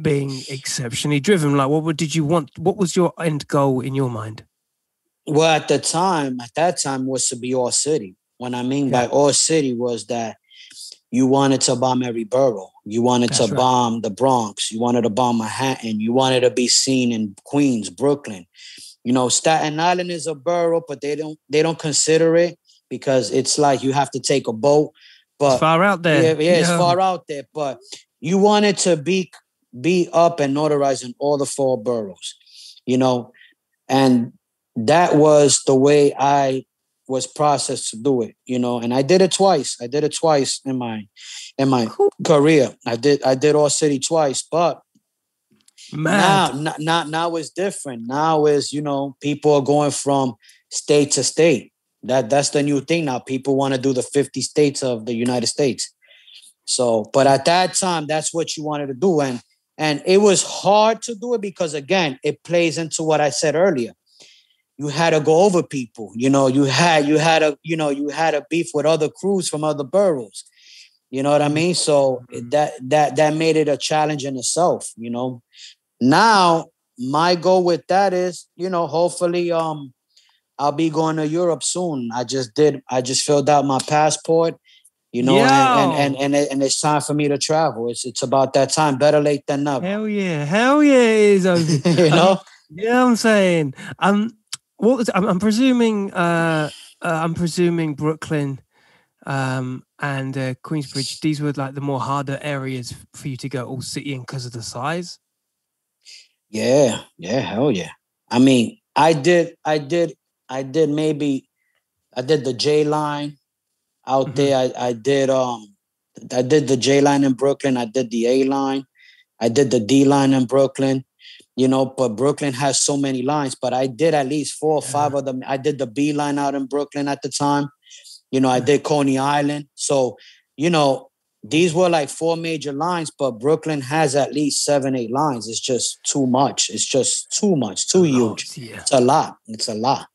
being exceptionally driven, like what did you want? What was your end goal in your mind? Well, at the time, at that time was to be all city. What I mean yeah. by all city was that you wanted to bomb every borough. You wanted That's to right. bomb the Bronx. You wanted to bomb Manhattan. You wanted to be seen in Queens, Brooklyn. You know, Staten Island is a borough, but they don't they don't consider it because it's like you have to take a boat. But it's far out there. Yeah, yeah, yeah. It's far out there. But you wanted to be be up and notarized in all the four boroughs, you know, and that was the way I was processed to do it, you know, and I did it twice. I did it twice in my in my cool. career. I did I did all city twice, but Man. now now now it's different. Now is, you know, people are going from state to state. That that's the new thing now. People want to do the fifty states of the United States. So, but at that time, that's what you wanted to do, and and it was hard to do it because again, it plays into what I said earlier. You had to go over people, you know, you had, you had a, you know, you had a beef with other crews from other boroughs, you know what I mean? So that, that, that made it a challenge in itself, you know. Now my goal with that is, you know, hopefully, um, I'll be going to Europe soon. I just did, I just filled out my passport, you know, and, and, and, and, and it's time for me to travel. It's, it's about that time. Better late than never. Hell yeah. Hell yeah. It is. You know? Yeah, I'm saying, um, What was, I'm, I'm presuming? Uh, uh, I'm presuming Brooklyn um, and uh, Queensbridge. These were like the more harder areas for you to go all city in because of the size. Yeah, yeah, hell yeah. I mean, I did, I did, I did. Maybe I did the J line out mm-hmm. there. I, I did. Um, I did the J line in Brooklyn. I did the A line. I did the D line in Brooklyn. You know, but Brooklyn has so many lines, but I did at least four or five yeah. of them. I did the B line out in Brooklyn at the time. You know, I did Coney Island. So, you know, these were like four major lines, but Brooklyn has at least seven, eight lines. It's just too much. It's just too much, too huge. Oh, yeah. It's a lot. It's a lot.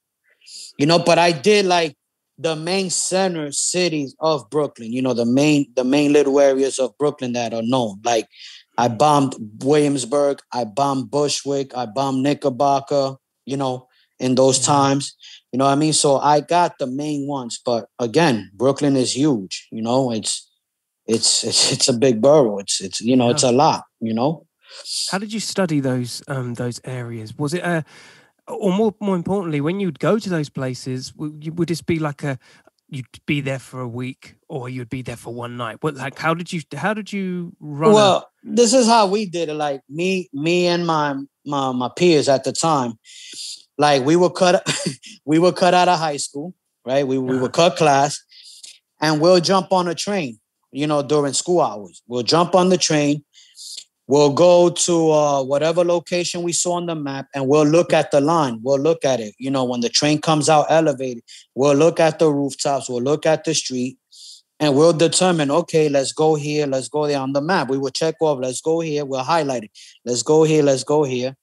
You know, but I did like the main center cities of Brooklyn, you know, the main, the main little areas of Brooklyn that are known, like, I bombed Williamsburg. I bombed Bushwick. I bombed Knickerbocker, you know, in those yeah. times. You know what I mean? So I got the main ones. But again, Brooklyn is huge. You know, it's it's it's, it's a big borough. It's, it's you know, yeah. it's a lot, you know. How did you study those um, those areas? Was it a, or more, more importantly, when you'd go to those places, would, would this be like a, you'd be there for a week or you'd be there for one night? What, like, how did you, how did you run? Well, up? This is how we did it. Like me, me and my, my, my peers at the time, like we were cut, we were cut out of high school, right? We, we uh-huh. were cut class and we'll jump on a train, you know, during school hours, we'll jump on the train. We'll go to uh, whatever location we saw on the map and we'll look at the line. We'll look at it. You know, when the train comes out elevated, we'll look at the rooftops. We'll look at the street and we'll determine, okay, let's go here. Let's go there on the map. We will check off. Let's go here. We'll highlight it. Let's go here. Let's go here.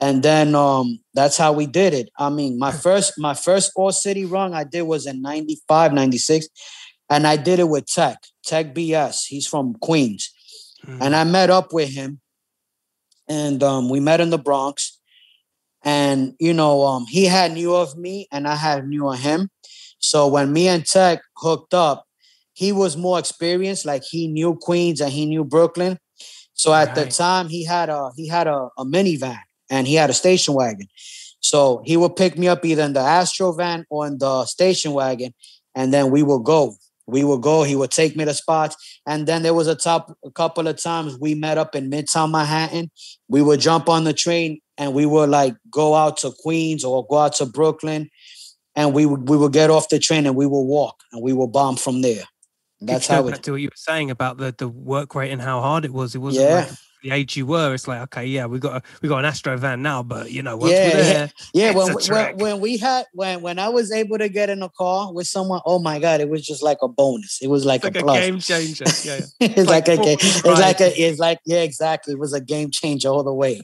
And then um, that's how we did it. I mean, my first my first all city run I did was in ninety-five, ninety-six. And I did it with Tech, Tech B S. He's from Queens. And I met up with him and um, we met in the Bronx and, you know, um, he had knew of me and I had knew of him. So when me and Tech hooked up, he was more experienced, like he knew Queens and he knew Brooklyn. So at right. the time he had a he had a, a minivan and he had a station wagon. So he would pick me up either in the Astro van or in the station wagon and then we would go. We would go. He would take me to spots. And then there was a, top, a couple of times we met up in Midtown Manhattan. We would jump on the train and we would like go out to Queens or go out to Brooklyn. And we would, we would get off the train and we would walk and we would bomb from there. That's how it. To what you were saying about the, the work rate and how hard it was. It wasn't yeah. like the age you were. It's like, okay, yeah, we got a, we got an Astro van now, but you know, once yeah, we're there, yeah. yeah when, when when we had when when I was able to get in a car with someone, oh my god, it was just like a bonus. It was like, it's a, like plus. a game changer. Yeah, yeah. it's, it's like, like a game. It's like a. It's like yeah, exactly. It was a game changer all the way.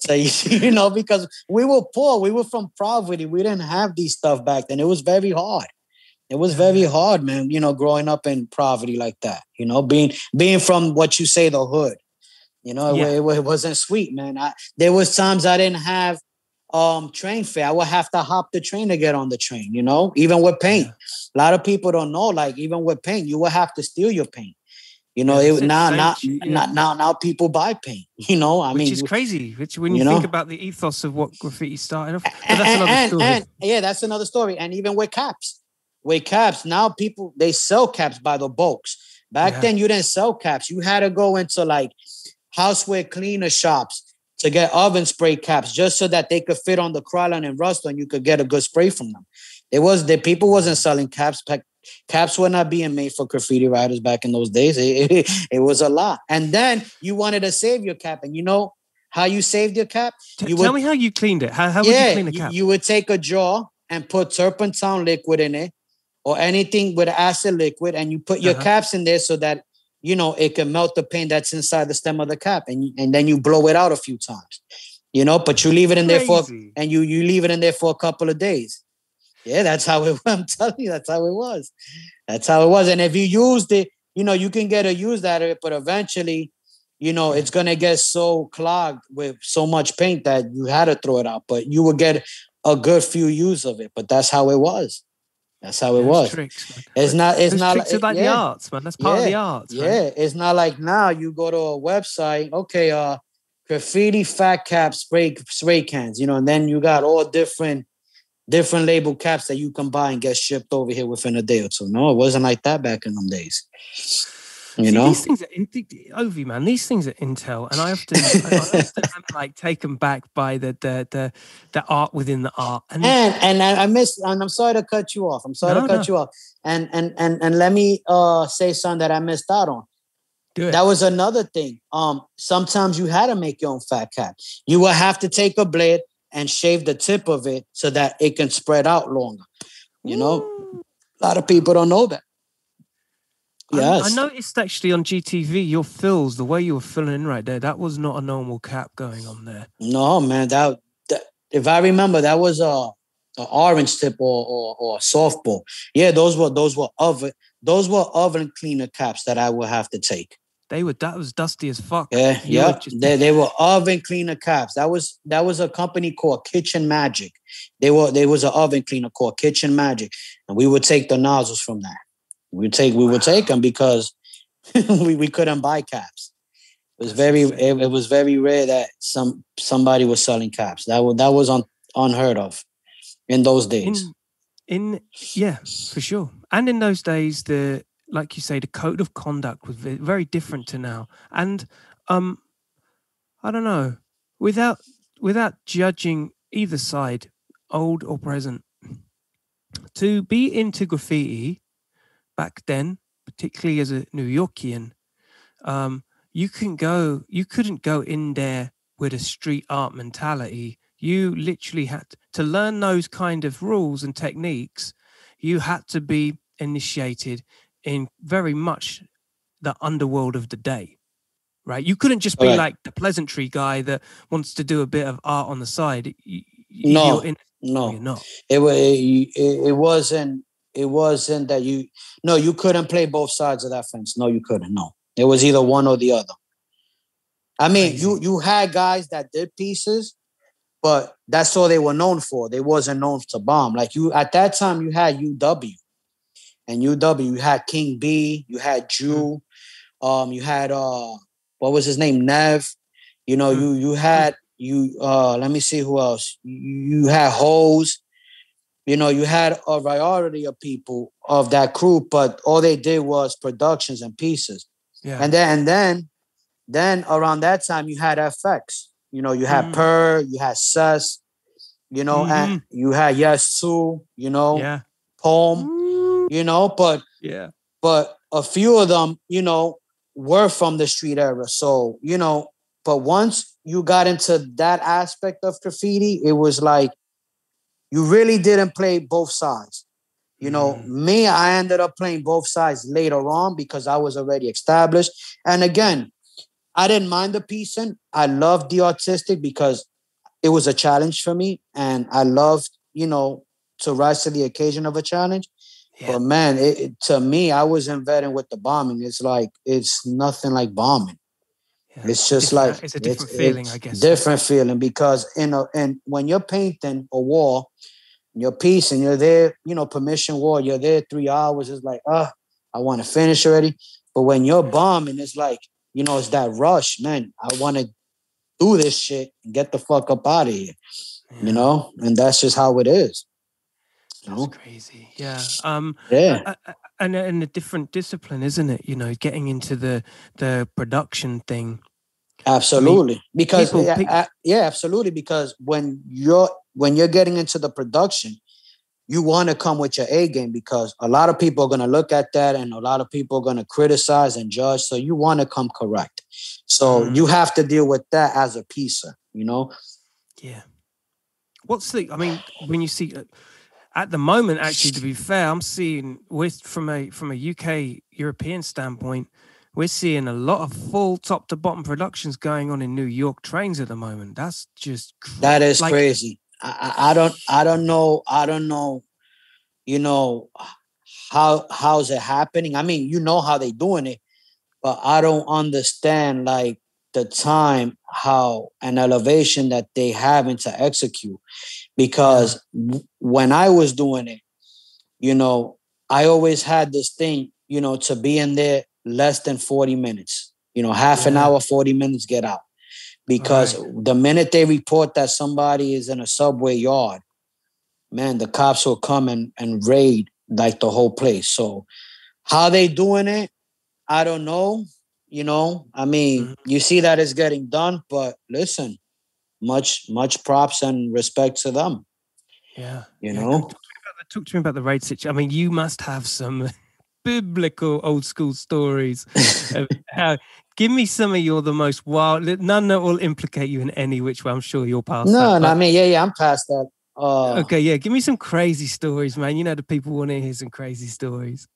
So you, you know, because we were poor, we were from poverty, we didn't have these stuff back then. It was very hard. It was very hard, man, you know, growing up in poverty like that, you know, being being from what you say, the hood, you know, yeah. it, it wasn't sweet, man. I, there was times I didn't have um, train fare. I would have to hop the train to get on the train, you know, even with paint. A lot of people don't know, like, even with paint, you would have to steal your paint. You know, yeah, it, now, now, yeah. now, now, now people buy paint, you know, I which mean. Which is crazy, which when you, you think know? about the ethos of what graffiti started off. But that's and, another and, story. And, yeah, that's another story. And even with caps. With caps, now people, they sell caps by the bulks. Back yeah. then, you didn't sell caps. You had to go into like houseware cleaner shops to get oven spray caps just so that they could fit on the Krylon and Rust and you could get a good spray from them. It was the people wasn't selling caps. Caps were not being made for graffiti writers back in those days. It, it, it was a lot. And then you wanted to save your cap. And you know how you saved your cap? T- you tell would, me how you cleaned it. How, how yeah, would you clean the cap? You, you would take a jar and put turpentine liquid in it, or anything with acid liquid, and you put your uh-huh. caps in there so that, you know, it can melt the paint that's inside the stem of the cap, and and then you blow it out a few times, you know, but you leave it in Crazy. there for, and you, you leave it in there for a couple of days. Yeah, that's how it, I'm telling you, that's how it was. That's how it was. And if you used it, you know, you can get a use out of it, but eventually, you know, it's going to get so clogged with so much paint that you had to throw it out, but you would get a good few use of it, but that's how it was. That's how it Those was. Tricks, it's not. It's Those not tricks like, are like yeah. the arts, man. That's part yeah. of the arts. Man. Yeah, it's not like now you go to a website. Okay, uh, graffiti fat cap spray spray cans. You know, and then you got all different different label caps that you can buy and get shipped over here within a day or two. No, it wasn't like that back in them days. You See, know, these things are in, O V, man. These things are intel, and I often, I often am like taken back by the the the, the art within the art. And and, and I, I miss. And I'm sorry to cut you off. I'm sorry no, to cut no. you off. And and and and let me uh, say something that I missed out on. Do it. That was another thing. Um, sometimes you had to make your own fat cap. You would have to take a blade and shave the tip of it so that it can spread out longer. You Ooh. know, a lot of people don't know that. Yes. I noticed actually on G T V your fills, the way you were filling in right there, that was not a normal cap going on there. No, man, that, that if I remember, that was a, a orange tip or, or or softball. Yeah, those were those were oven those were oven cleaner caps that I would have to take. They were that was dusty as fuck. Yeah, yeah. Just... They they were oven cleaner caps. That was that was a company called Kitchen Magic. They were there was an oven cleaner called Kitchen Magic, and we would take the nozzles from that. We take we would take them because we, we couldn't buy caps. It was very it, it was very rare that some somebody was selling caps. That was that was un, unheard of in those days. In, in yeah, for sure. And in those days, the like you say, the code of conduct was very different to now. And um, I don't know, without without judging either side, old or present, to be into graffiti. Back then, particularly as a New Yorkian, um, you can go. You couldn't go in there with a street art mentality. You literally had to learn those kind of rules and techniques. You had to be initiated in very much the underworld of the day, right? You couldn't just be right. like the pleasantry guy that wants to do a bit of art on the side. You, no, you're in, no, you're not. It it, it wasn't. It wasn't that you, no, you couldn't play both sides of that fence. No, you couldn't. No, it was either one or the other. I mean, Crazy. you you had guys that did pieces, but that's all they were known for. They wasn't known to bomb. Like you, at that time, you had U W, and U W, you had King B, you had Jew, mm-hmm. um, you had uh, what was his name, Nev. You know, mm-hmm. you you had you. Uh, let me see who else. You had Hose. You know, you had a variety of people of that crew, but all they did was productions and pieces. Yeah. And then, and then, then around that time, you had F X. You know, you had mm. Per, you had Sus, you know, mm-hmm. and you had Yes Too, you know, yeah. Poem, you know, but yeah, but a few of them, you know, were from the street era. So you know, but once you got into that aspect of graffiti, it was like. You really didn't play both sides. You know, mm. me, I ended up playing both sides later on because I was already established. And again, I didn't mind the piecing. I loved the artistic because it was a challenge for me. And I loved, you know, to rise to the occasion of a challenge. Yeah. But man, it, it, to me, I was in vetting with the bombing. It's like, it's nothing like bombing. Yeah. It's just different, like, it's a different it's, feeling, it's I guess. Different feeling because, you know, and when you're painting a wall, your piece, and you're there, you know, permission wall, you're there three hours. It's like, ah, uh, I want to finish already. But when you're bombing, it's like, you know, it's that rush, man. I want to do this shit and get the fuck up out of here, yeah. you know? And that's just how it is. That's know? Crazy. Yeah. Um, yeah. I, I, and, and a different discipline, isn't it? You know, getting into the, the production thing. Absolutely. I mean, because, people, I, I, yeah, absolutely. Because when you're, when you're getting into the production, you want to come with your A game because a lot of people are going to look at that and a lot of people are going to criticize and judge. So you want to come correct. So mm. you have to deal with that as a piecer, you know? Yeah. What's the, I mean, when you see, uh, at the moment, actually, to be fair, I'm seeing with from a, from a U K European standpoint, we're seeing a lot of full top to bottom productions going on in New York trains at the moment. That's just, cr- that is like, crazy. I, I don't, I don't know, I don't know, you know, how, how's it happening? I mean, you know how they doing it, but I don't understand like the time, how an elevation that they having to execute. Because w- when I was doing it, you know, I always had this thing, you know, to be in there less than forty minutes, you know, half an hour, forty minutes, get out. Because right. the minute they report that somebody is in a subway yard, man, the cops will come and, and raid like the whole place. So how they doing it, I don't know. You know, I mean, mm-hmm. you see that it's getting done, but listen, much, much props and respect to them. Yeah. You yeah, know? Talk to, about, talk to me about the raid situation. I mean, you must have some biblical old school stories of how... Give me some of your the most wild. None that will implicate you in any which way. I'm sure you're past. No, that, no, I mean, yeah, yeah, I'm past that. Uh, okay, yeah, give me some crazy stories, man. You know the people want to hear some crazy stories.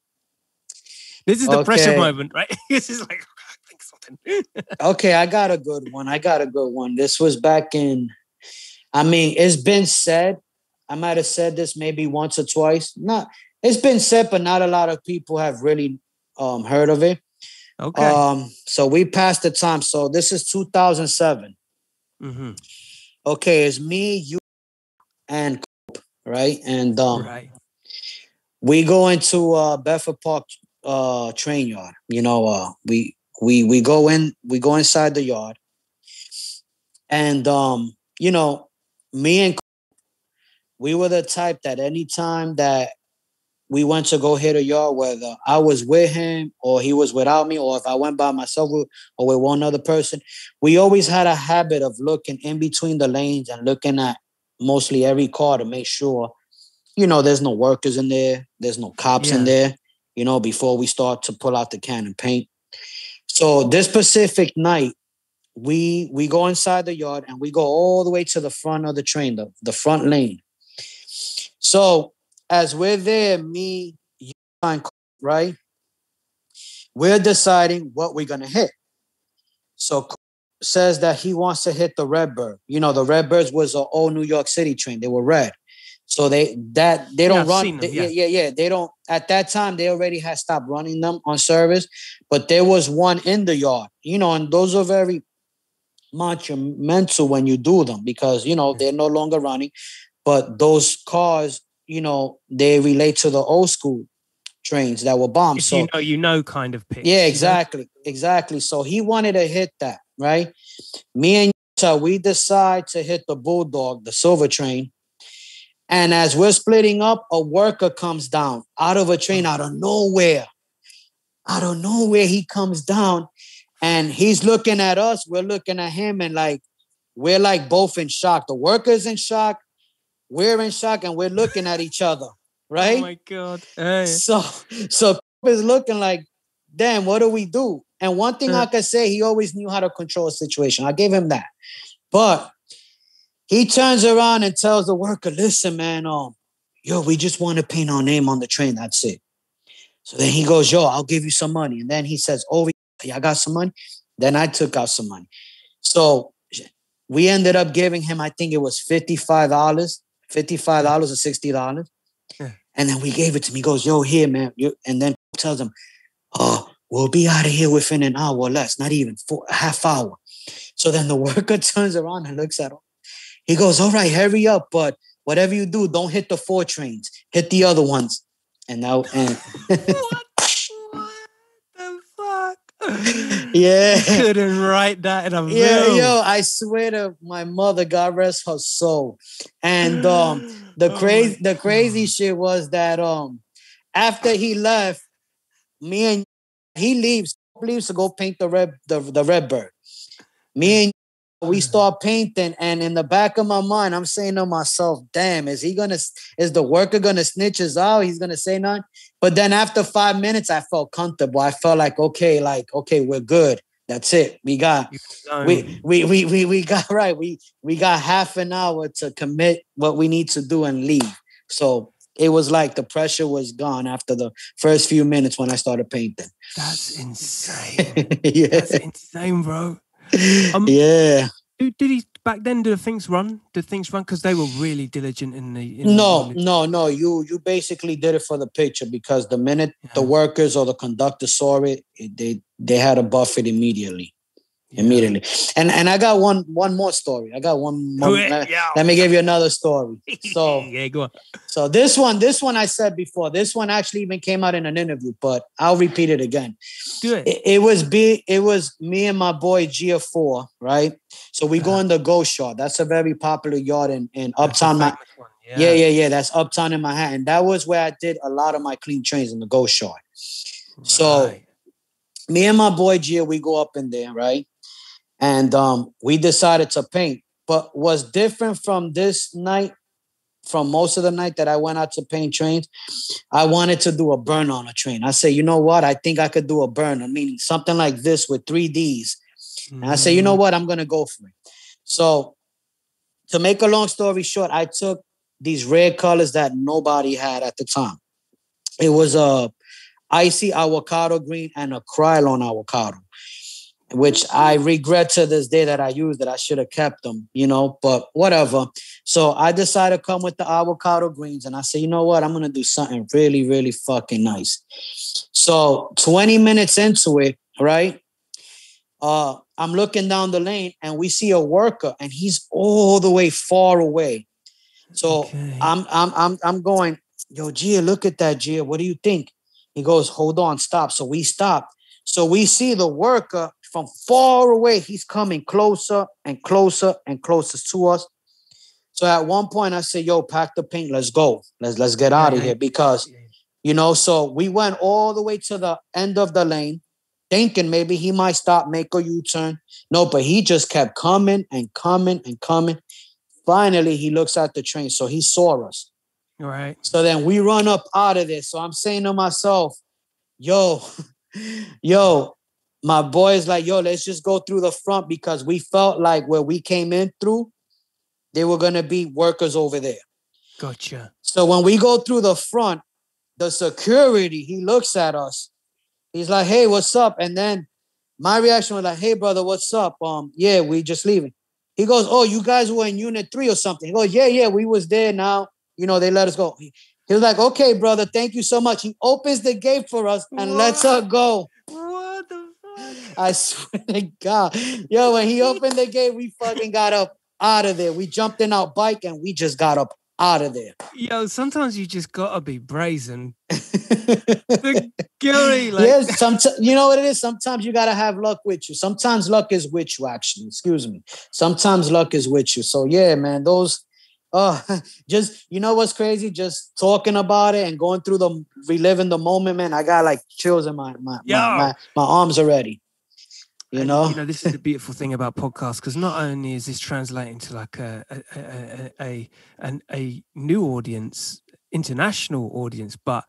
This is the okay. pressure moment, right? This is like I think something. Okay, I got a good one. I got a good one. This was back in. I mean, it's been said. I might have said this maybe once or twice. Not. It's been said, but not a lot of people have really um, heard of it. Okay. Um, so we passed the time. So this is two thousand seven. Mm-hmm. Okay, it's me, you, and Cope, right? And um, right. we go into uh, Bedford Park uh, train yard. You know, uh, we we we go in, we go inside the yard, and um, you know, me and Cope, we were the type that anytime that we went to go hit a yard, whether I was with him or he was without me, or if I went by myself or with one other person, we always had a habit of looking in between the lanes and looking at mostly every car to make sure, you know, there's no workers in there, there's no cops yeah. in there, you know, before we start to pull out the can and paint. So this specific night, we we go inside the yard and we go all the way to the front of the train, the, the front lane. So as we're there, me, you, and Cope, right? We're deciding what we're going to hit. So Cope says that he wants to hit the Redbird. You know, the Redbirds was an old New York City train. They were red. So they that they don't yeah, run. Them, they, yeah. yeah, yeah, yeah. They don't. At that time, they already had stopped running them on service. But there was one in the yard. You know, and those are very monumental when you do them because, you know, they're no longer running. But those cars... you know, they relate to the old school trains that were bombed. So, you know, you know, kind of pitch. Yeah, exactly. Exactly. So he wanted to hit that, right? Me and Utah, we decide to hit the Bulldog, the silver train. And as we're splitting up, a worker comes down out of a train, out of nowhere. Out of nowhere, he comes down and he's looking at us. We're looking at him and like, we're like both in shock. The worker's in shock. We're in shock and we're looking at each other, right? Oh my God. Hey. So, so is looking like, damn, what do we do? And one thing uh. I could say, he always knew how to control a situation. I gave him that. But he turns around and tells the worker, listen, man, um, yo, we just want to paint our name on the train. That's it. So then he goes, yo, I'll give you some money. And then he says, oh, I got some money. Then I took out some money. So we ended up giving him, I think it was fifty-five dollars. fifty-five dollars or sixty dollars. Yeah. And then we gave it to him. He goes, yo, here, man. And then tells him, oh, we'll be out of here within an hour or less, not even four, a half hour. So then the worker turns around and looks at him. He goes, all right, hurry up. But whatever you do, don't hit the four trains. Hit the other ones. And now, and what? Yeah, I couldn't write that in a room. Yeah, yo, I swear to my mother, God rest her soul. And um, the oh crazy, the crazy God. shit was that um, after he left, me and he leaves, leaves to go paint the red, the, the red bird. Me and we start painting, and in the back of my mind, I'm saying to myself, damn, is he gonna, is the worker gonna snitch us out? He's gonna say nothing. But then after five minutes, I felt comfortable. I felt like, okay, like, okay, we're good. That's it. We got, we, we, we, we, we got right. We, we got half an hour to commit what we need to do and leave. So it was like the pressure was gone after the first few minutes when I started painting. That's insane. Yeah. That's insane, bro. Um, yeah. Did he back then? Did things run? Did things run? Because they were really diligent in the. In no, the no, no. You you basically did it for the picture, because the minute yeah. the workers or the conductor saw it, it they they had to buff it immediately, yeah. immediately. And and I got one one more story. I got one. More, let, let me give you another story. So yeah, go on. So this one, this one I said before. This one actually even came out in an interview, but I'll repeat it again. Good. It, it was be it was me and my boy J four F, right? So we go in the Ghost Yard. That's a very popular yard in, in Uptown Manhattan. Yeah. yeah, yeah, yeah. That's Uptown in Manhattan. That was where I did a lot of my clean trains, in the Ghost Yard. Right. So me and my boy Gia, we go up in there, right? And um, we decided to paint. But what's different from this night, from most of the night that I went out to paint trains, I wanted to do a burn on a train. I said, you know what? I think I could do a burn. I mean, something like this with three Ds. And I said, you know what? I'm going to go for it. So to make a long story short, I took these red colors that nobody had at the time. It was a icy avocado green and a Krylon avocado, which I regret to this day that I used it. I should have kept them, you know, but whatever. So I decided to come with the avocado greens, and I said, you know what? I'm going to do something really, really fucking nice. So twenty minutes into it, right? Uh, I'm looking down the lane and we see a worker, and he's all the way far away. So okay. I'm I'm I'm I'm going, yo, Gia, look at that, Gia. What do you think? He goes, hold on, stop. So we stop. So we see the worker from far away. He's coming closer and closer and closer to us. So at one point I said, yo, pack the paint. Let's go. Let's let's get out of here, because, you know, so we went all the way to the end of the lane, thinking maybe he might stop, make a U-turn. No, but he just kept coming and coming and coming. Finally, he looks at the train. So he saw us. All right. So then we run up out of this. So I'm saying to myself, yo, yo, my boy's like, yo, let's just go through the front, because we felt like where we came in through, they were going to be workers over there. Gotcha. So when we go through the front, the security, he looks at us. He's like, hey, what's up? And then my reaction was like, hey, brother, what's up? Um, yeah, we just leaving. He goes, oh, you guys were in unit three or something. He goes, yeah, yeah, we was there now. You know, they let us go. He, he was like, okay, brother, thank you so much. He opens the gate for us and what? lets her go. What the fuck? I swear to God. Yo, when he opened the gate, we fucking got up out of there. We jumped in our bike and we just got up out of there. Yo, sometimes you just gotta be brazen. The guilty, like yeah, sometimes you know what it is. Sometimes you gotta have luck with you. Sometimes luck is with you, actually. Excuse me. Sometimes luck is with you. So yeah, man, those uh just you know what's crazy? Just talking about it and going through the reliving the moment, man. I got like chills in my my my, my, my arms already. You know? And, you know, this is the beautiful thing about podcasts, because not only is this translating to like a a a, a, a a new audience, international audience, but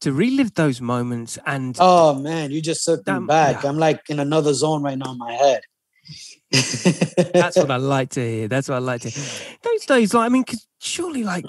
to relive those moments and oh man, you just took them back. Yeah. I'm like in another zone right now in my head. That's what I like to hear. That's what I like to hear. Those days, like I mean, cause surely, like,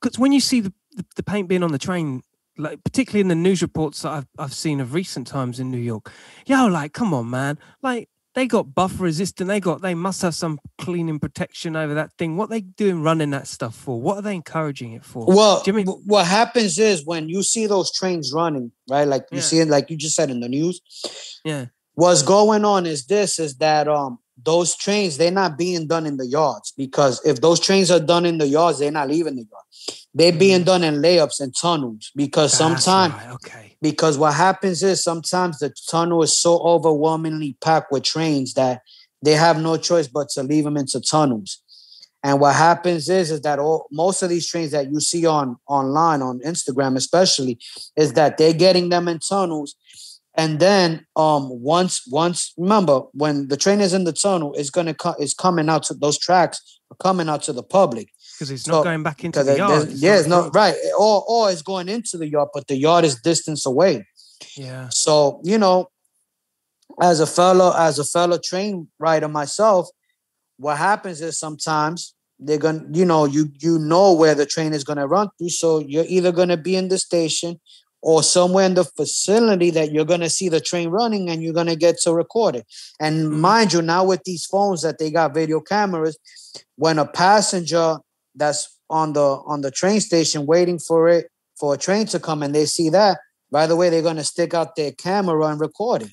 because when you see the, the the paint being on the train. Like particularly in the news reports that I've I've seen of recent times in New York, yo, like come on, man, like they got buff resistant. They got, they must have some cleaning protection over that thing. What are they doing running that stuff for? What are they encouraging it for? Well, do you mean- what happens is when you see those trains running, right? Like you yeah. see it, like you just said in the news. Yeah. What's going on is this, is that um those trains, they're not being done in the yards, because if those trains are done in the yards, they're not leaving the yards. They're being done in layups and tunnels, because That's sometimes, right. okay. because what happens is sometimes the tunnel is so overwhelmingly packed with trains that they have no choice but to leave them into tunnels. And what happens is, is that all, most of these trains that you see on online, on Instagram especially, is that they're getting them in tunnels. And then um, once, once remember, when the train is in the tunnel, it's gonna co- it's coming out to those tracks, are coming out to the public, because it's so, not going back into the yard. It's yeah, it's not right, or or it's going into the yard, but the yard is distance away. Yeah. So you know, as a fellow, as a fellow train rider myself, what happens is sometimes they're gonna, you know, you you know where the train is gonna run through, so you're either gonna be in the station or somewhere in the facility that you're going to see the train running and you're going to get to record it. And mind you, now with these phones that they got video cameras, when a passenger that's on the on the train station waiting for it, for a train to come, and they see that, by the way, they're going to stick out their camera and record it.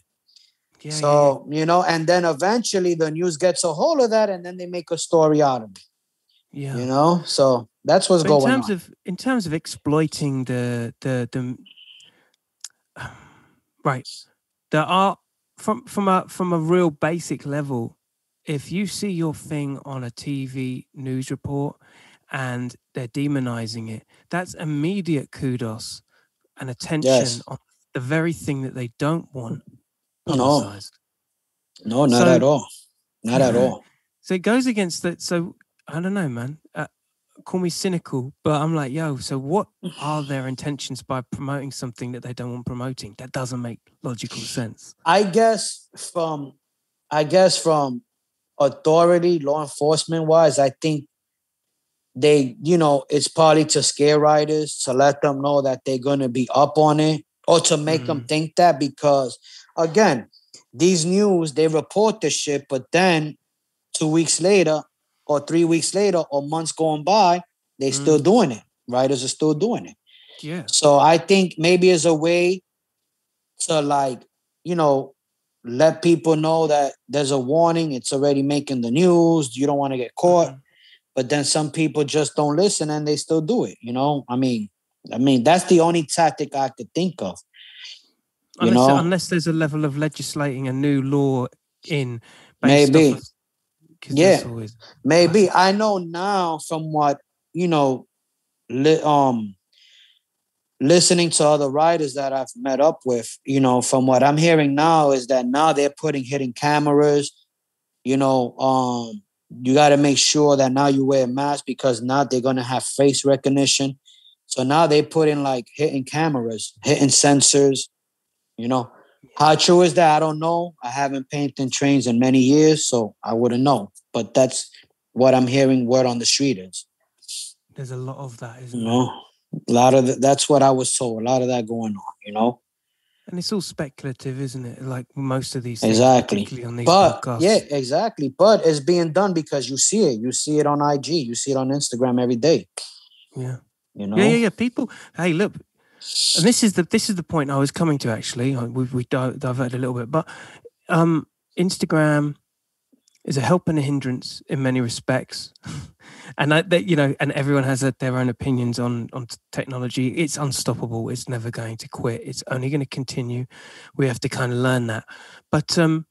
Yeah, so, yeah. you know, and then eventually the news gets a hold of that and then they make a story out of it. Yeah. You know, so that's what's so going in terms on. Of, in terms of exploiting the the the... Right. There are from from a from a real basic level, if you see your thing on a T V news report and they're demonizing it, that's immediate kudos and attention yes. on the very thing that they don't want. No. No, not so, at all. Not yeah. at all. So it goes against that. So I don't know, man. Uh, call me cynical, but I'm like, yo, so what are their intentions by promoting something that they don't want promoting? That doesn't make logical sense. I guess from, I guess from authority, law enforcement wise, I think they, you know, it's probably to scare riders, to let them know that they're going to be up on it, or to make mm. them think that, because again, these news, they report this shit, but then two weeks later, or three weeks later, or months going by, they're mm. still doing it. Writers are still doing it. Yeah. So I think maybe it's a way to, like, you know, let people know that there's a warning. It's already making the news. You don't want to get caught. Mm-hmm. But then some people just don't listen and they still do it. You know, I mean, I mean, that's the only tactic I could think of. You unless, know? unless there's a level of legislating a new law in. Maybe. Off- Yeah, always- maybe. I know now from what, you know, li- um, listening to other writers that I've met up with, you know, from what I'm hearing now is that now they're putting hidden cameras, you know, um, you got to make sure that now you wear a mask, because now they're going to have face recognition. So now they put in like hidden cameras, hidden sensors, you know. How true is that? I don't know. I haven't painted trains in many years, so I wouldn't know. But that's what I'm hearing word on the street is. There's a lot of that, isn't you know? there? A lot of the, that's what I was told. A lot of that going on, you know? And it's all speculative, isn't it? Like most of these things. Exactly. On these but, podcasts. Yeah, exactly. But it's being done because you see it. You see it on I G. You see it on Instagram every day. Yeah. You know? Yeah, yeah, yeah. People, hey, look. And this is the this is the point I was coming to, actually. We we diverted a little bit, but um, Instagram is a help and a hindrance in many respects, and I, that you know, and everyone has a, their own opinions on on technology. It's unstoppable. It's never going to quit. It's only going to continue. We have to kind of learn that. But um,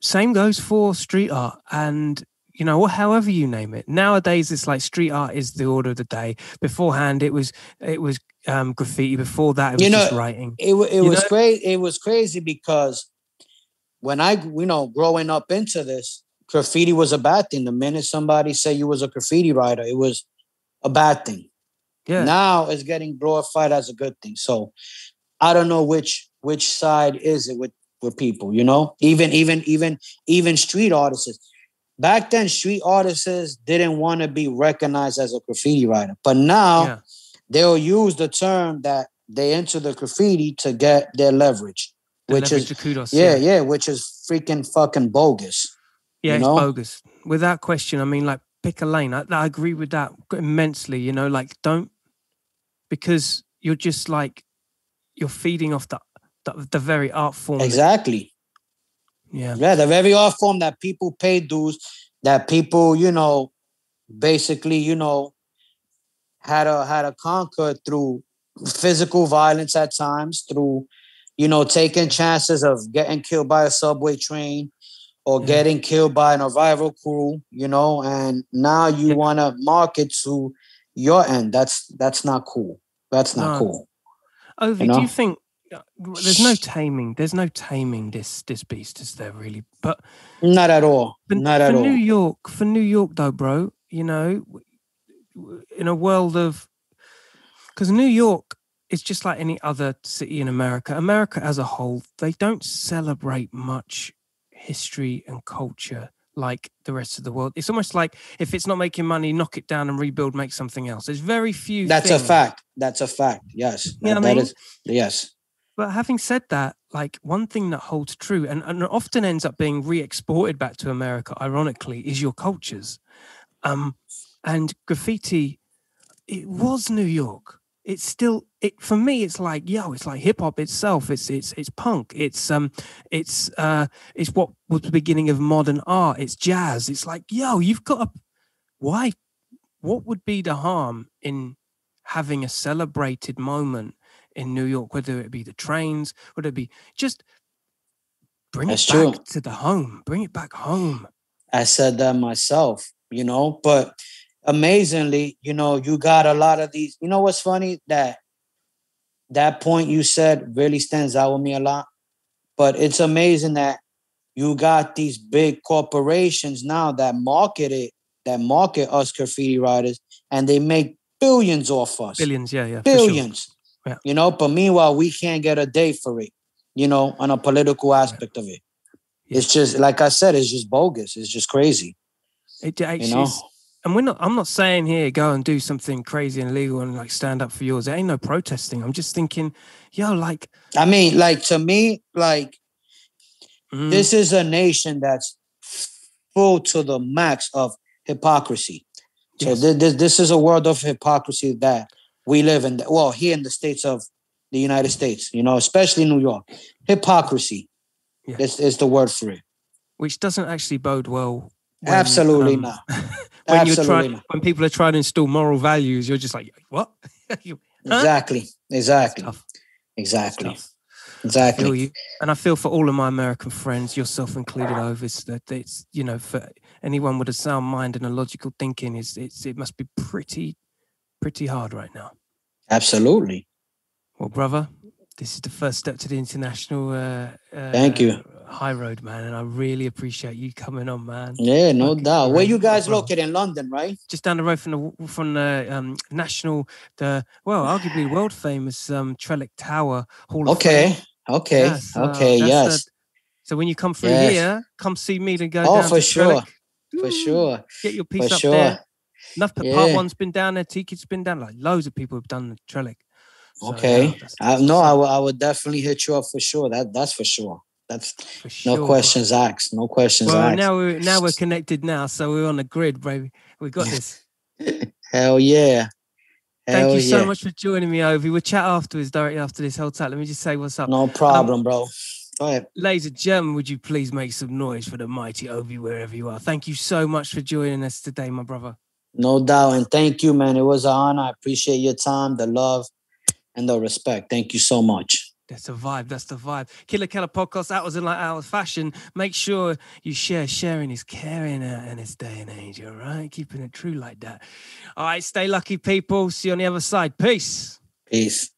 same goes for street art and. You know, or however you name it. Nowadays, it's like street art is the order of the day. Beforehand, it was it was um, graffiti. Before that, it was you know, just writing. It it was crazy. It was crazy because when I, you know, growing up into this, graffiti was a bad thing. The minute somebody said you was a graffiti writer, it was a bad thing. Yeah. Now it's getting glorified as a good thing. So I don't know which which side is it with with people. You know, even even even even street artists. Back then, street artists didn't want to be recognized as a graffiti writer. But now, yeah. they'll use the term that they enter the graffiti to get their leverage. which is kudos, yeah, yeah, yeah, which is freaking fucking bogus. Yeah, you it's know? bogus without question. I mean, like, pick a lane. I, I agree with that immensely. You know, like, don't, because you're just like you're feeding off the the, the very art form. Exactly. Yeah, yeah, the very art form that people pay dues, that people, you know, basically, you know, had to had to conquer through physical violence at times, through, you know, taking chances of getting killed by a subway train or yeah. getting killed by an arrival crew, you know, and now you yeah. want to market to your end. That's that's not cool. That's not no. cool. O V, you know? Do you think there's no taming? There's no taming this this beast, is there really? But not at all. For, not at all. New York, for New York though, bro. You know, in a world of, because New York is just like any other city in America. America as a whole, they don't celebrate much history and culture like the rest of the world. It's almost like if it's not making money, knock it down and rebuild, make something else. There's very few That's things. a fact. That's a fact. Yes. You know that I mean? is, yes. But having said that, like, one thing that holds true and, and often ends up being re-exported back to America, ironically, is your cultures. Um, and graffiti, it was New York. It's still, it for me, it's like, yo, it's like hip hop itself. It's it's it's punk. It's um, it's uh, it's what was the beginning of modern art. It's jazz. It's like, yo, you've got a, why, what would be the harm in having a celebrated moment in New York? Whether it be the trains, whether it be just bring That's it back true. to the home. Bring it back home. I said that myself, you know, but. Amazingly, you know, you got a lot of these. You know what's funny? That that point you said really stands out with me a lot. But it's amazing that you got these big corporations now that market it, that market us graffiti writers, and they make billions off us. Billions, yeah, yeah. Billions. Sure. Yeah. You know, but meanwhile, we can't get a day for it, you know, on a political aspect yeah. of it. Yeah. It's just, like I said, it's just bogus. It's just crazy. It actually you know? is. And we're not, I'm not saying here, go and do something crazy and illegal and like stand up for yours. There ain't no protesting. I'm just thinking, yo, like. I mean, like, to me, like, mm. this is a nation that's full to the max of hypocrisy. Yes. So th- th- this is a world of hypocrisy that we live in. Well, here in the States of the United States, you know, especially New York. Hypocrisy yeah. is, is the word for it. Which doesn't actually bode well. When, Absolutely um, not. When Absolutely you're trying, not. When people are trying to instill moral values, you're just like, what? you, huh? Exactly, exactly, exactly, exactly. I you, and I feel for all of my American friends, yourself included, over that it's, you know, for anyone with a sound mind and a logical thinking, is it's it must be pretty, pretty hard right now. Absolutely. Well, brother, this is the first step to the international. Uh, uh, Thank you. High road, man, and I really appreciate you coming on, man. Yeah, no Looking doubt. Where you guys located? In London, right? Just down the road from the from the um, national, the well, arguably world famous um, Trellick Tower Hall. Okay, of Fame. okay, yes, okay, uh, yes. The, so when you come through yes. here, come see me and go. Oh, down for to sure, Trellick. for sure. Get your piece for up sure. there. Enough. Yeah. Part one's been down there. T Kid's been down. Like loads of people have done the Trellick. So, okay, yeah, I, no, I will. I would definitely hit you up for sure. That that's for sure. That's for sure, no questions bro. asked. No questions well, asked. Now we're now we're connected now, so we're on the grid, baby. We got this. Hell yeah! Hell Thank you yeah. so much for joining me, Ovi. We'll chat afterwards, directly after this. Hold tight. Let me just say what's up. No problem, um, bro. Go ahead. Ladies and gentlemen, would you please make some noise for the mighty Ovi wherever you are? Thank you so much for joining us today, my brother. No doubt, and thank you, man. It was an honor. I appreciate your time, the love, and the respect. Thank you so much. That's the vibe. That's the vibe. Killa Kela podcast. That was in like our fashion. Make sure you share. Sharing is caring out in this day and age. All right, keeping it true like that. All right, stay lucky, people. See you on the other side. Peace. Peace.